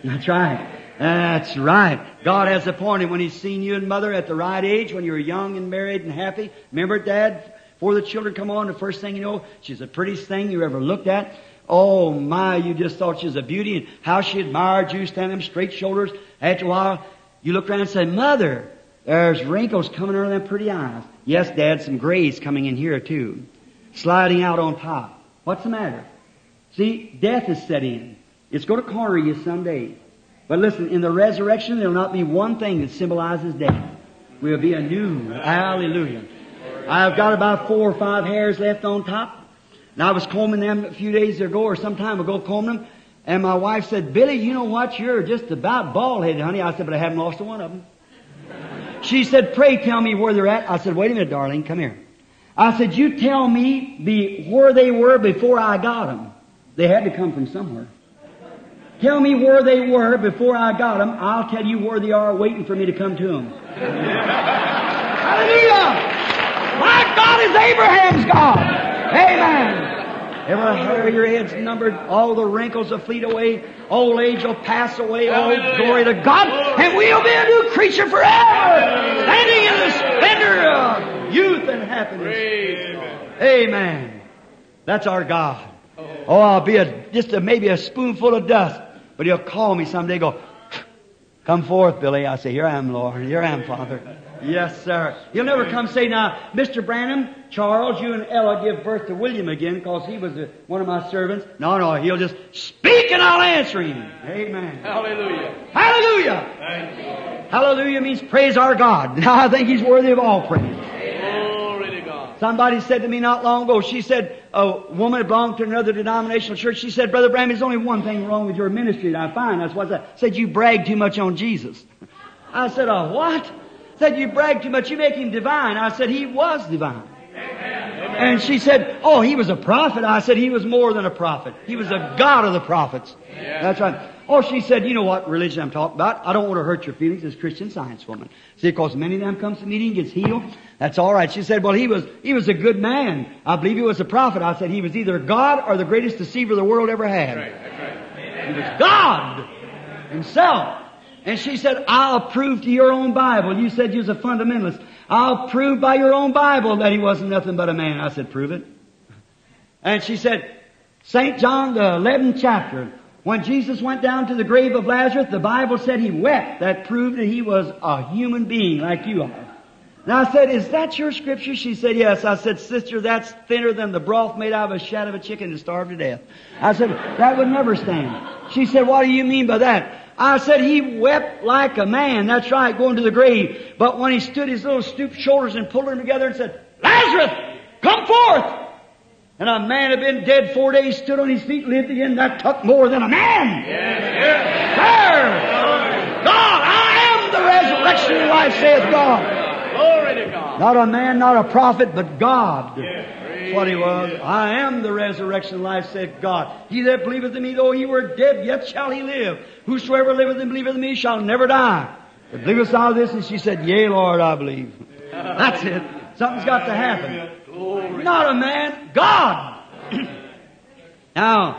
That's right. That's right. God has appointed when He's seen you and Mother at the right age, when you were young and married and happy. Remember, Dad, before the children come on, the first thing you know, she's the prettiest thing you ever looked at. Oh, my, you just thought she was a beauty and how she admired you, standing them straight shoulders. After a while, you look around and say, Mother, there's wrinkles coming out of them pretty eyes. Yes, Dad, some grays coming in here, too. sliding out on top. What's the matter? See, death is set in. It's going to corner you someday. But listen, in the resurrection, there will not be one thing that symbolizes death. We'll be a new. Hallelujah. I've got about 4 or 5 hairs left on top. And I was combing them a few days ago or some time ago, combing them. And my wife said, "Billy, you know what? You're just about bald-headed, honey." I said, "But I haven't lost one of them." She said, "Pray tell me where they're at." I said, "Wait a minute, darling. Come here." I said, "You tell me where they were before I got them." They had to come from somewhere. "Tell me where they were before I got them. I'll tell you where they are waiting for me to come to them." Hallelujah! My God is Abraham's God. Amen. Every hair of your head's numbered. All the wrinkles will fleet away. Old age will pass away. Hallelujah. Oh, glory to God. And we'll be a new creature forever. Hallelujah. Standing in the splendor of youth and happiness. Praise Amen. God. That's our God. Oh, I'll be maybe a spoonful of dust. But He'll call me someday and go, "Come forth, Billy." I say, "Here I am, Lord. Here I am, Father." Yes, sir. He'll never come say, "Now, Mr. Branham, Charles, you and Ella give birth to William again because he was one of my servants." No, He'll just speak and I'll answer Him. Amen. Hallelujah. Hallelujah. Thank you. Hallelujah means praise our God. I think He's worthy of all praise. Glory to God. Somebody said to me not long ago, she said, a woman belonged to another denominational church. She said, "Brother Branham, there's only one thing wrong with your ministry that I find." That's what I said. "You brag too much on Jesus." I said, "What?" Said, "You brag too much. You make Him divine." I said, "He was divine." Amen. And she said, "Oh, He was a prophet." I said, "He was more than a prophet. He was a God of the prophets." Yeah. That's right. Oh, she said, "You know what religion I'm talking about. I don't want to hurt your feelings as Christian Science woman." See, of course, many of them comes to the meeting, gets healed. That's all right. She said, "Well, he was a good man. I believe he was a prophet." I said, "He was either God or the greatest deceiver the world ever had." That's right. He was God Himself. And she said, "I'll prove to your own Bible. You said you was a fundamentalist. I'll prove by your own Bible that he wasn't nothing but a man." I said, "Prove it." And she said, St. John, the 11th chapter, when Jesus went down to the grave of Lazarus, the Bible said he wept. That proved that he was a human being like you are. And I said, "Is that your scripture?" She said, "Yes." I said, "Sister, that's thinner than the broth made out of a shat of a chicken to starve to death." I said, "That would never stand." She said, "What do you mean by that?" I said, "He wept like a man." That's right, going to the grave. But when he stood his little stooped shoulders and pulled them together and said, "Lazarus, come forth!" And a man had been dead 4 days, stood on his feet, lived again. That took more than a man. Yes. Sir, God, I am the resurrection and life, saith God. Glory to God. Not a man, not a prophet, but God. Yes. What he was. "I am the resurrection and life, saith God. He that believeth in me, though he were dead, yet shall he live. Whosoever liveth and believeth in me shall never die. But believest thou this?" And she said, "Yea, Lord, I believe." That's it. Something's got to happen. Not a man, God. Now,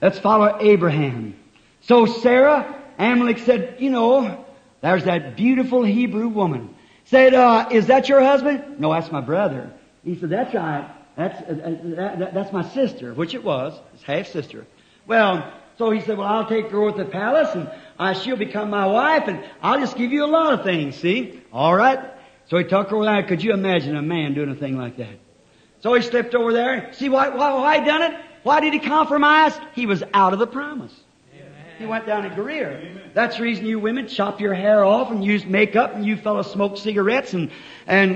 let's follow Abraham. So Sarah, Abimelech said, "You know, there's that beautiful Hebrew woman." Said, "Is that your husband?" "No, that's my brother." He said, "That's right. That's my sister," which it was, his half-sister. Well, so he said, "Well, I'll take her over to the palace, and she'll become my wife, and I'll just give you a lot of things, see?" All right. So he took her over there. Could you imagine a man doing a thing like that? So he slipped over there. See why he done it? Why did he compromise? He was out of the promise. Amen. He went down to Gerar. Amen. That's the reason you women chop your hair off and use makeup, and you fellas smoke cigarettes and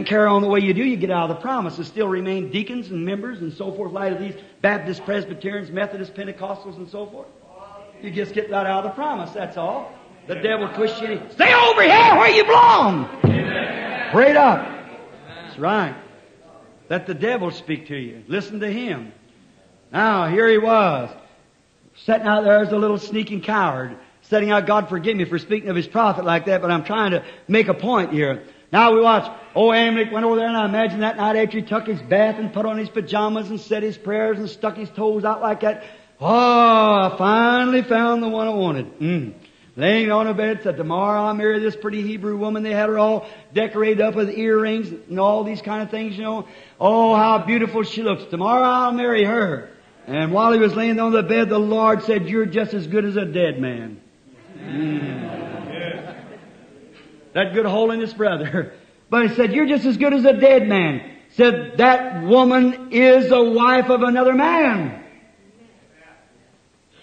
carry on the way you do. You get out of the promise and still remain deacons and members and so forth, like these Baptist, Presbyterians, Methodist, Pentecostals and so forth. You just get right out of the promise, that's all. The devil pushed you in. Stay over here where you belong. Prayed up. That's right. Let the devil speak to you. Listen to him. Now, here he was, sitting out there as a little sneaking coward, setting out, "God forgive me for speaking of his prophet like that, but I'm trying to make a point here." Now we watch. Oh, Amalek went over there, and I imagine that night after he took his bath and put on his pajamas and said his prayers and stuck his toes out like that. "Oh, I finally found the one I wanted." Laying on a bed, said, "Tomorrow I'll marry this pretty Hebrew woman." They had her all decorated up with earrings and all these kind of things, you know. "Oh, how beautiful she looks. Tomorrow I'll marry her." And while he was laying on the bed, the Lord said, "You're just as good as a dead man." That good holiness brother. But he said, "You're just as good as a dead man." said, that woman is the wife of another man.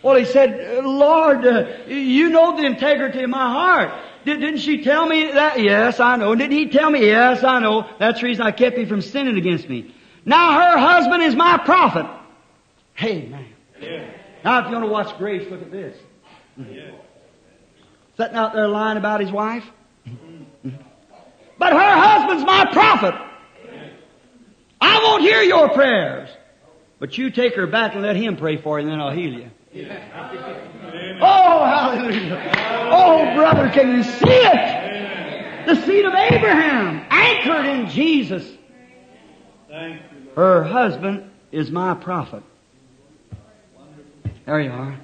Well, he said, Lord, you know the integrity of my heart. Didn't she tell me that? Yes, I know. Didn't he tell me? Yes, I know. That's the reason I kept him from sinning against me. Now her husband is my prophet. Hey, man. Yeah. Now if you want to watch grace, look at this. Mm-hmm. Yeah. Sitting out there lying about his wife. Mm-hmm. But her husband's my prophet. Yeah. I won't hear your prayers. But you take her back and let him pray for you, and then I'll heal you. Yeah. Oh, hallelujah. Oh, brother, can you see it? The seed of Abraham, anchored in Jesus. Her husband is my prophet. There you are.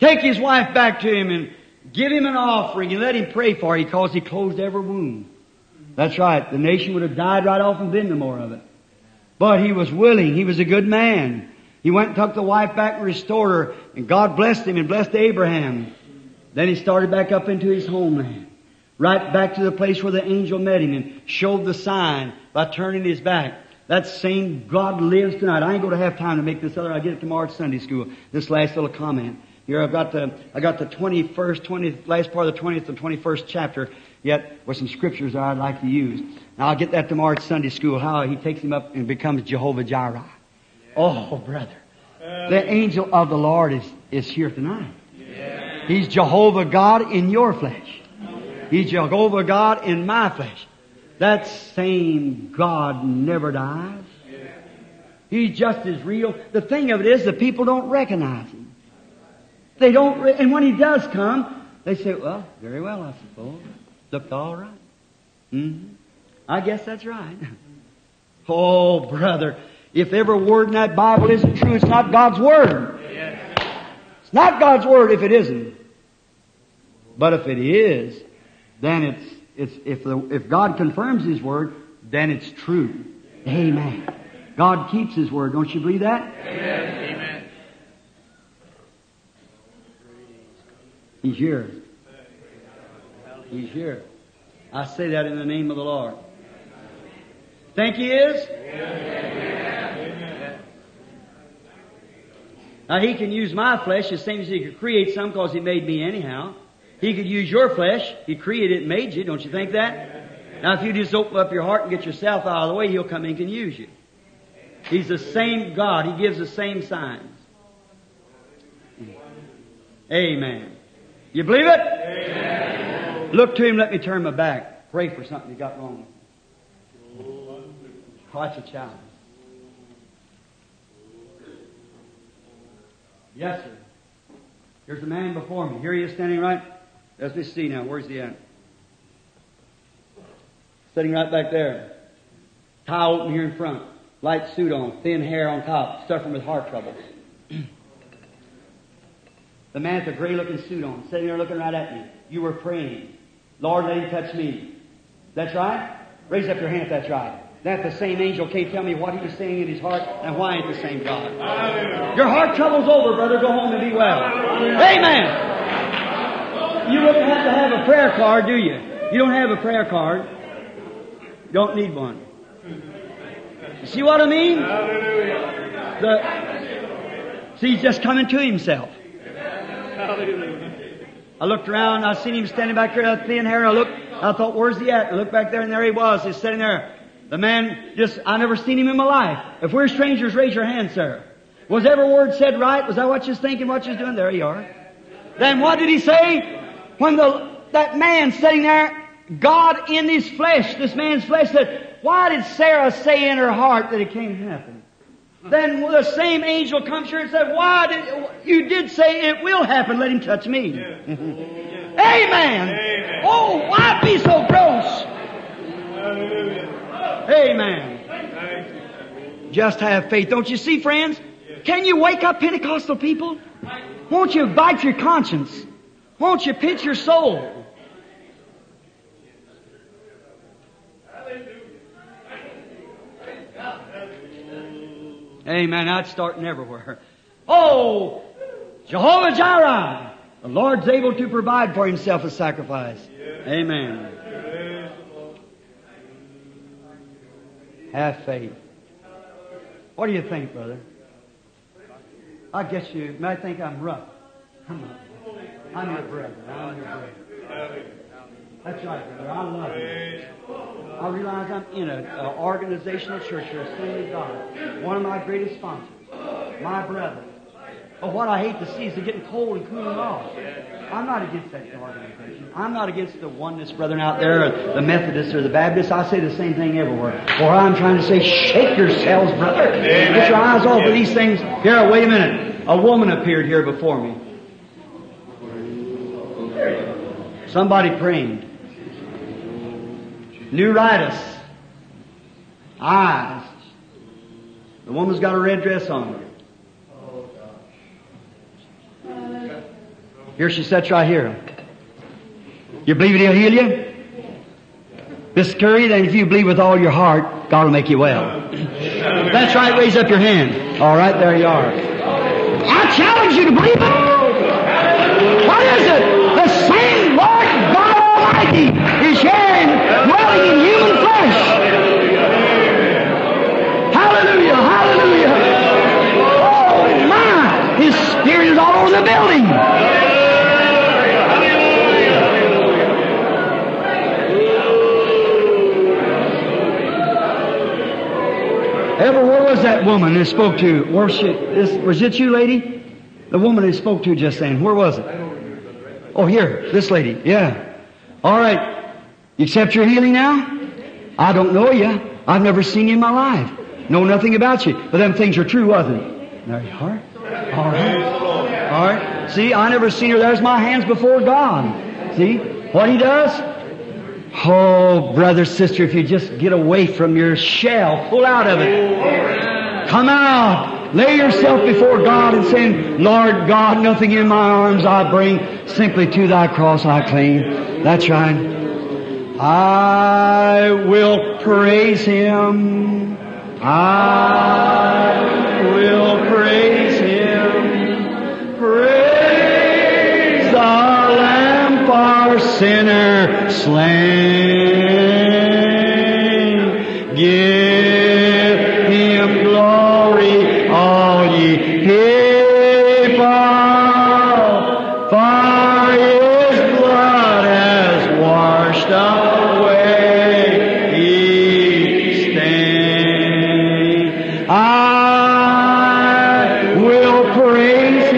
Take his wife back to him and give him an offering and let him pray for you, because he closed every womb. That's right. The nation would have died right off and been no more of it. But he was willing. He was a good man. He went and took the wife back and restored her, and God blessed him and blessed Abraham. Then he started back up into his homeland, right back to the place where the angel met him and showed the sign by turning his back. That same God lives tonight. I ain't going to have time to make this other. I'll get it tomorrow at Sunday school. This last little comment. Here I got the 21st, 20th, last part of the 20th and 21st chapter yet with some scriptures that I'd like to use. Now I'll get that tomorrow at Sunday school, how he takes him up and becomes Jehovah Jireh. Yeah. Oh, brother. The angel of the Lord is here tonight. Yeah. He's Jehovah God in your flesh. Yeah. He's Jehovah God in my flesh. That same God never dies. He's just as real. The thing of it is, the people don't recognize Him. They don't, and when He does come, they say, well, very well, I suppose. Looked all right. Mm-hmm. I guess that's right. Oh, brother, if every word in that Bible isn't true, it's not God's Word. It's not God's Word if it isn't. But if it is, then if God confirms His Word, then it's true. Amen. God keeps His Word. Don't you believe that? Amen. He's here. He's here. I say that in the name of the Lord. Think He is? Amen. Now, He can use my flesh the same as He could create some, because He made me anyhow. He could use your flesh. He created it and made you. Don't you think that? Now, if you just open up your heart and get yourself out of the way, He'll come in and use you. He's the same God. He gives the same signs. Amen. You believe it? Amen. Look to Him. Let me turn my back. Pray for something you got wrong. Watch a child. Yes, sir. There's a man before me. Here he is standing right. Let me see now. Where's he at? Sitting right back there. Tie open here in front. Light suit on. Thin hair on top. Suffering with heart trouble. The man with the gray-looking suit on. Sitting there looking right at me. You were praying. Lord, let him touch me. That's right? Raise up your hand if that's right. That the same angel can't tell me what he was saying in his heart and why ain't the same God. Hallelujah. Your heart trouble's over, brother. Go home and be well. Hallelujah. Amen. You don't have to have a prayer card, do you? You don't have a prayer card. Don't need one. You see what I mean? See, he's just coming to himself. I looked around. I seen him standing back there with thin hair. I looked. I thought, where's he at? I looked back there, and there he was. He's sitting there. The man I never seen him in my life. If we're strangers, raise your hand, sir. Was every word said right? Was that what you're thinking, what you're doing? There you are. Then what did he say? When that man sitting there, God in his flesh, this man's flesh, said, why did Sarah say in her heart that it can't happen? Then the same angel comes here and said, you did say it will happen, let him touch me. Yeah. Amen. Amen. Oh, why be so gross? Hallelujah. Amen. Just have faith. Don't you see, friends? Can you wake up Pentecostal people? Won't you bite your conscience? Won't you pitch your soul? Amen. I'd starting everywhere. Oh, Jehovah Jireh. The Lord's able to provide for Himself a sacrifice. Amen. Have faith. What do you think, brother? I guess you may think I'm rough. I'm your brother. I'm your brother. That's right, brother. I love you. I realize I'm in an organizational church here, Assembly of God. One of my greatest sponsors. My brother. But what I hate to see is they're getting cold and cooling off. I'm not against that organization. I'm not against the oneness brethren out there, or the Methodists or the Baptists. I say the same thing everywhere. Or I'm trying to say, shake yourselves, brother. Amen. Get your eyes off of these things. Here, wait a minute. A woman appeared here before me. Somebody prayed. Neuritis. Eyes. The woman's got a red dress on her. Here she sits right here. You believe He'll heal you? This curry, and if you believe with all your heart, God will make you well. That's right, raise up your hand. All right, there you are. I challenge you to believe it. What is it? The same Lord God Almighty is here and dwelling in human flesh. Hallelujah, hallelujah. Oh my, His Spirit is all over the building. Ever, where was that woman who spoke to? Where was it you, lady? The woman who spoke to just then. Where was it? Oh, here. This lady. Yeah. All right. You accept your healing now? I don't know you. I've never seen you in my life. Know nothing about you. But them things are true, wasn't it? There you are. All right. All right. See, I never seen her. There's my hands before God. See what He does? Oh, brother, sister, if you just get away from your shell, pull out of it. Come out. Lay yourself before God and say, Lord God, nothing in my arms I bring. Simply to Thy cross I cling. That's right. I will praise Him. I will praise Him. Praise the Lamb for sinner slain. Give Him glory, all ye people, for His blood has washed away each stain. I will praise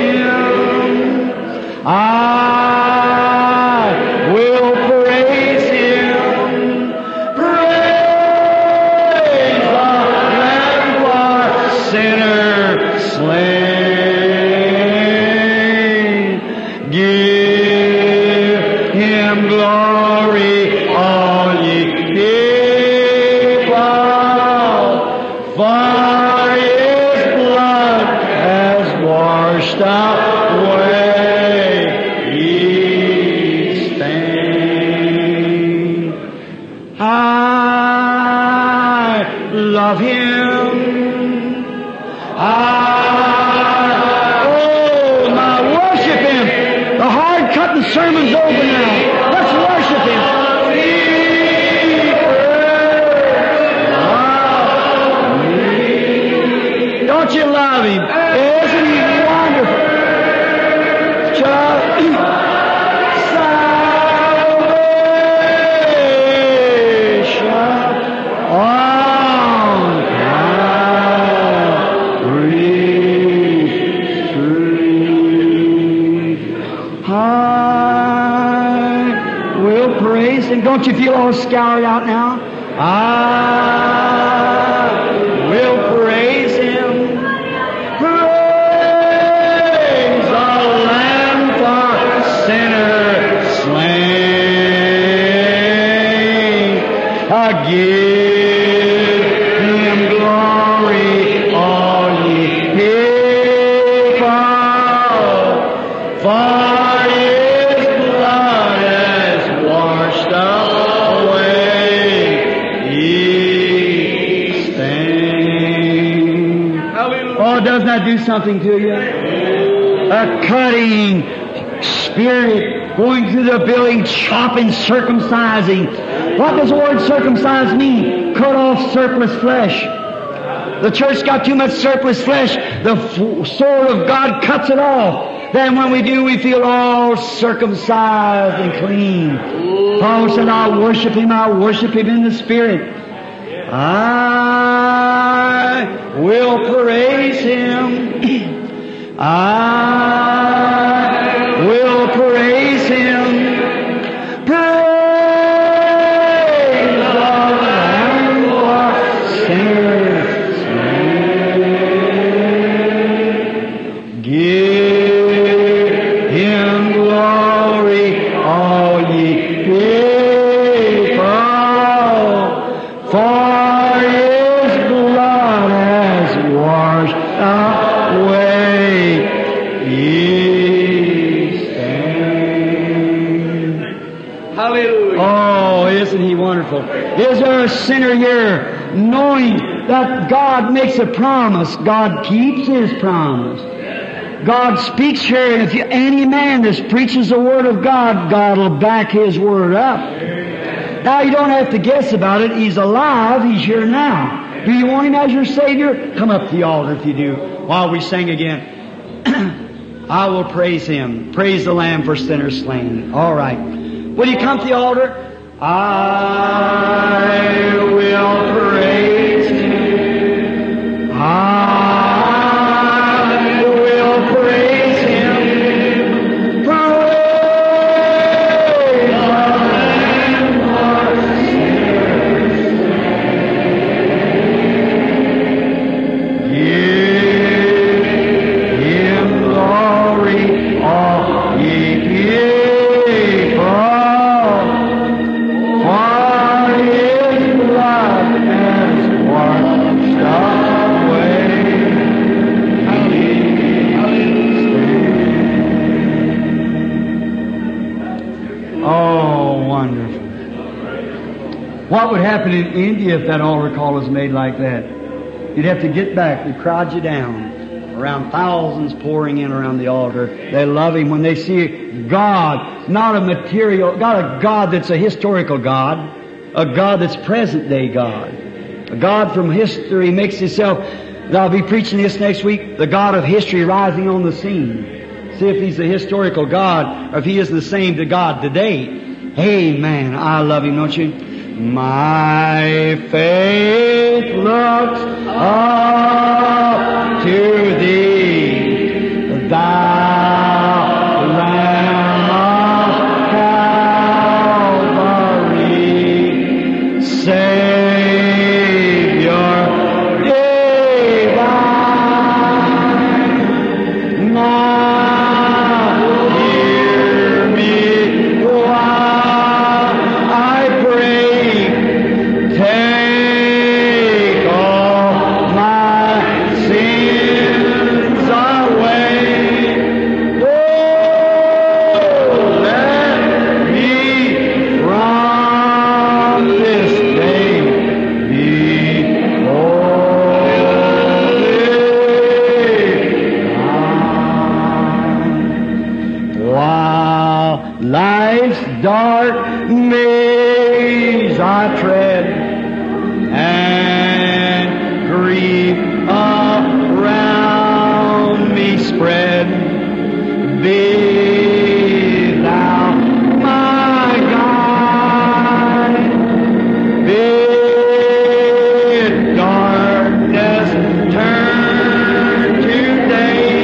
Him. Don't you feel all scoured out now? I will praise Him. Praise the Lamb for sinner slain. I give Him glory, all ye people, for His blood has washed away. Doesn't that do something to you? A cutting spirit going through the building, chopping, circumcising. What does the word circumcise mean? Cut off surplus flesh. The church got too much surplus flesh. The sword of God cuts it off. Then when we do, we feel all circumcised and clean. Paul said, I'll worship Him in the Spirit. I will praise Him. I will praise Him. Praise the Lamb for sinners. Give Him glory, all ye people. Is there a sinner here knowing that God makes a promise? God keeps His promise. God speaks here, and if any man that preaches the Word of God, God will back His Word up. Now you don't have to guess about it. He's alive. He's here now. Do you want Him as your Savior? Come up to the altar if you do. While we sing again, I will praise Him. Praise the Lamb for sinners slain. All right. Will you come to the altar? I will praise Him. I will praise Him. Praise the Lamb for sinners. Give Him glory, all ye people. What would happen in India if that altar call was made like that? You'd have to get back. They crowd you down. Around thousands pouring in around the altar. They love Him when they see God, not a material God, a God that's a historical God, a God that's present day God. A God from history makes Himself. I'll be preaching this next week, the God of history rising on the scene. See if He's a historical God or if He is the same to God today. Amen. I love Him, don't you? My faith looks up to Thee, Thou Lamb of Calvary, Savior divine. Dark maze I tread and grief around me spread. Be Thou my guide. Bid darkness turn to day.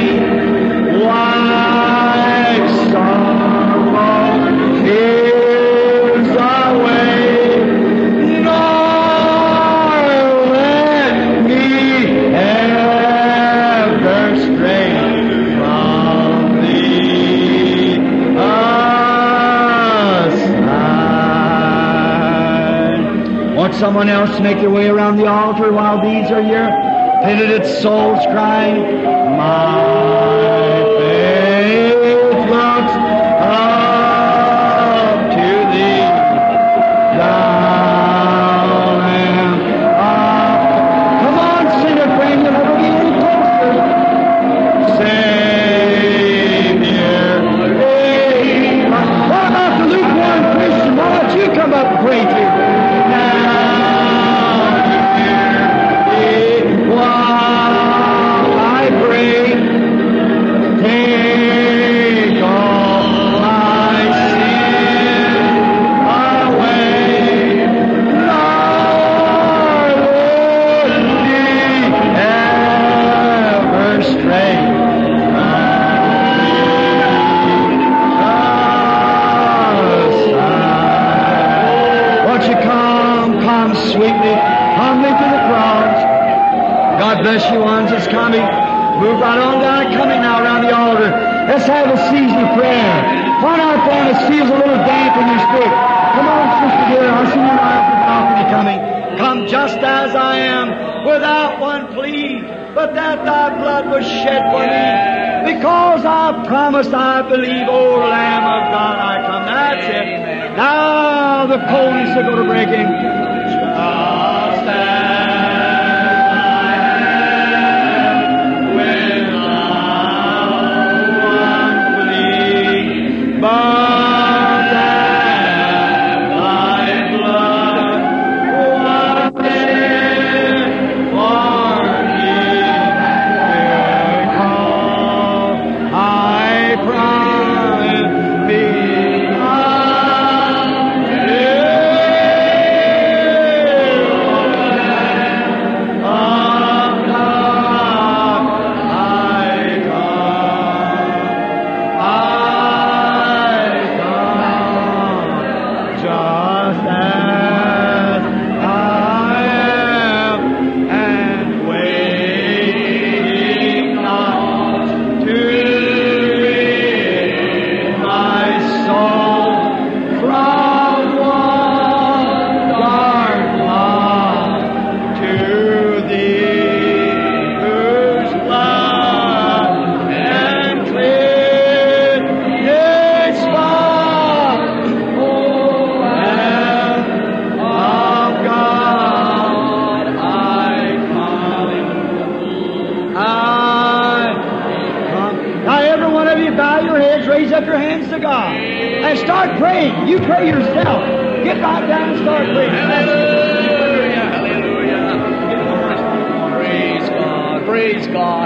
Life's sorrow gives away, nor let me ever stray from Thee aside. Want someone else to make their way around the altar while these are here? Penitent souls crying, my faith looks up to Thee, Thou Lamb of... Come on, sinner friend, you'll never be any closer. Savior, save us. What about the lukewarm Christian? Why don't you come up and pray to Him? Now, hear me. right on down and coming now around the altar. Let's have a season of prayer. Why not find us feels a little damp in your spirit? Come on, Sister Dear, I see you now from the balcony coming. Come just as I am, without one plea, but that thy blood was shed for me. Because I promised, I believe, O Lamb of God, I come. That's it. Now the coldness is going to break in.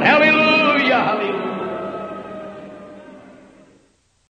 Hallelujah.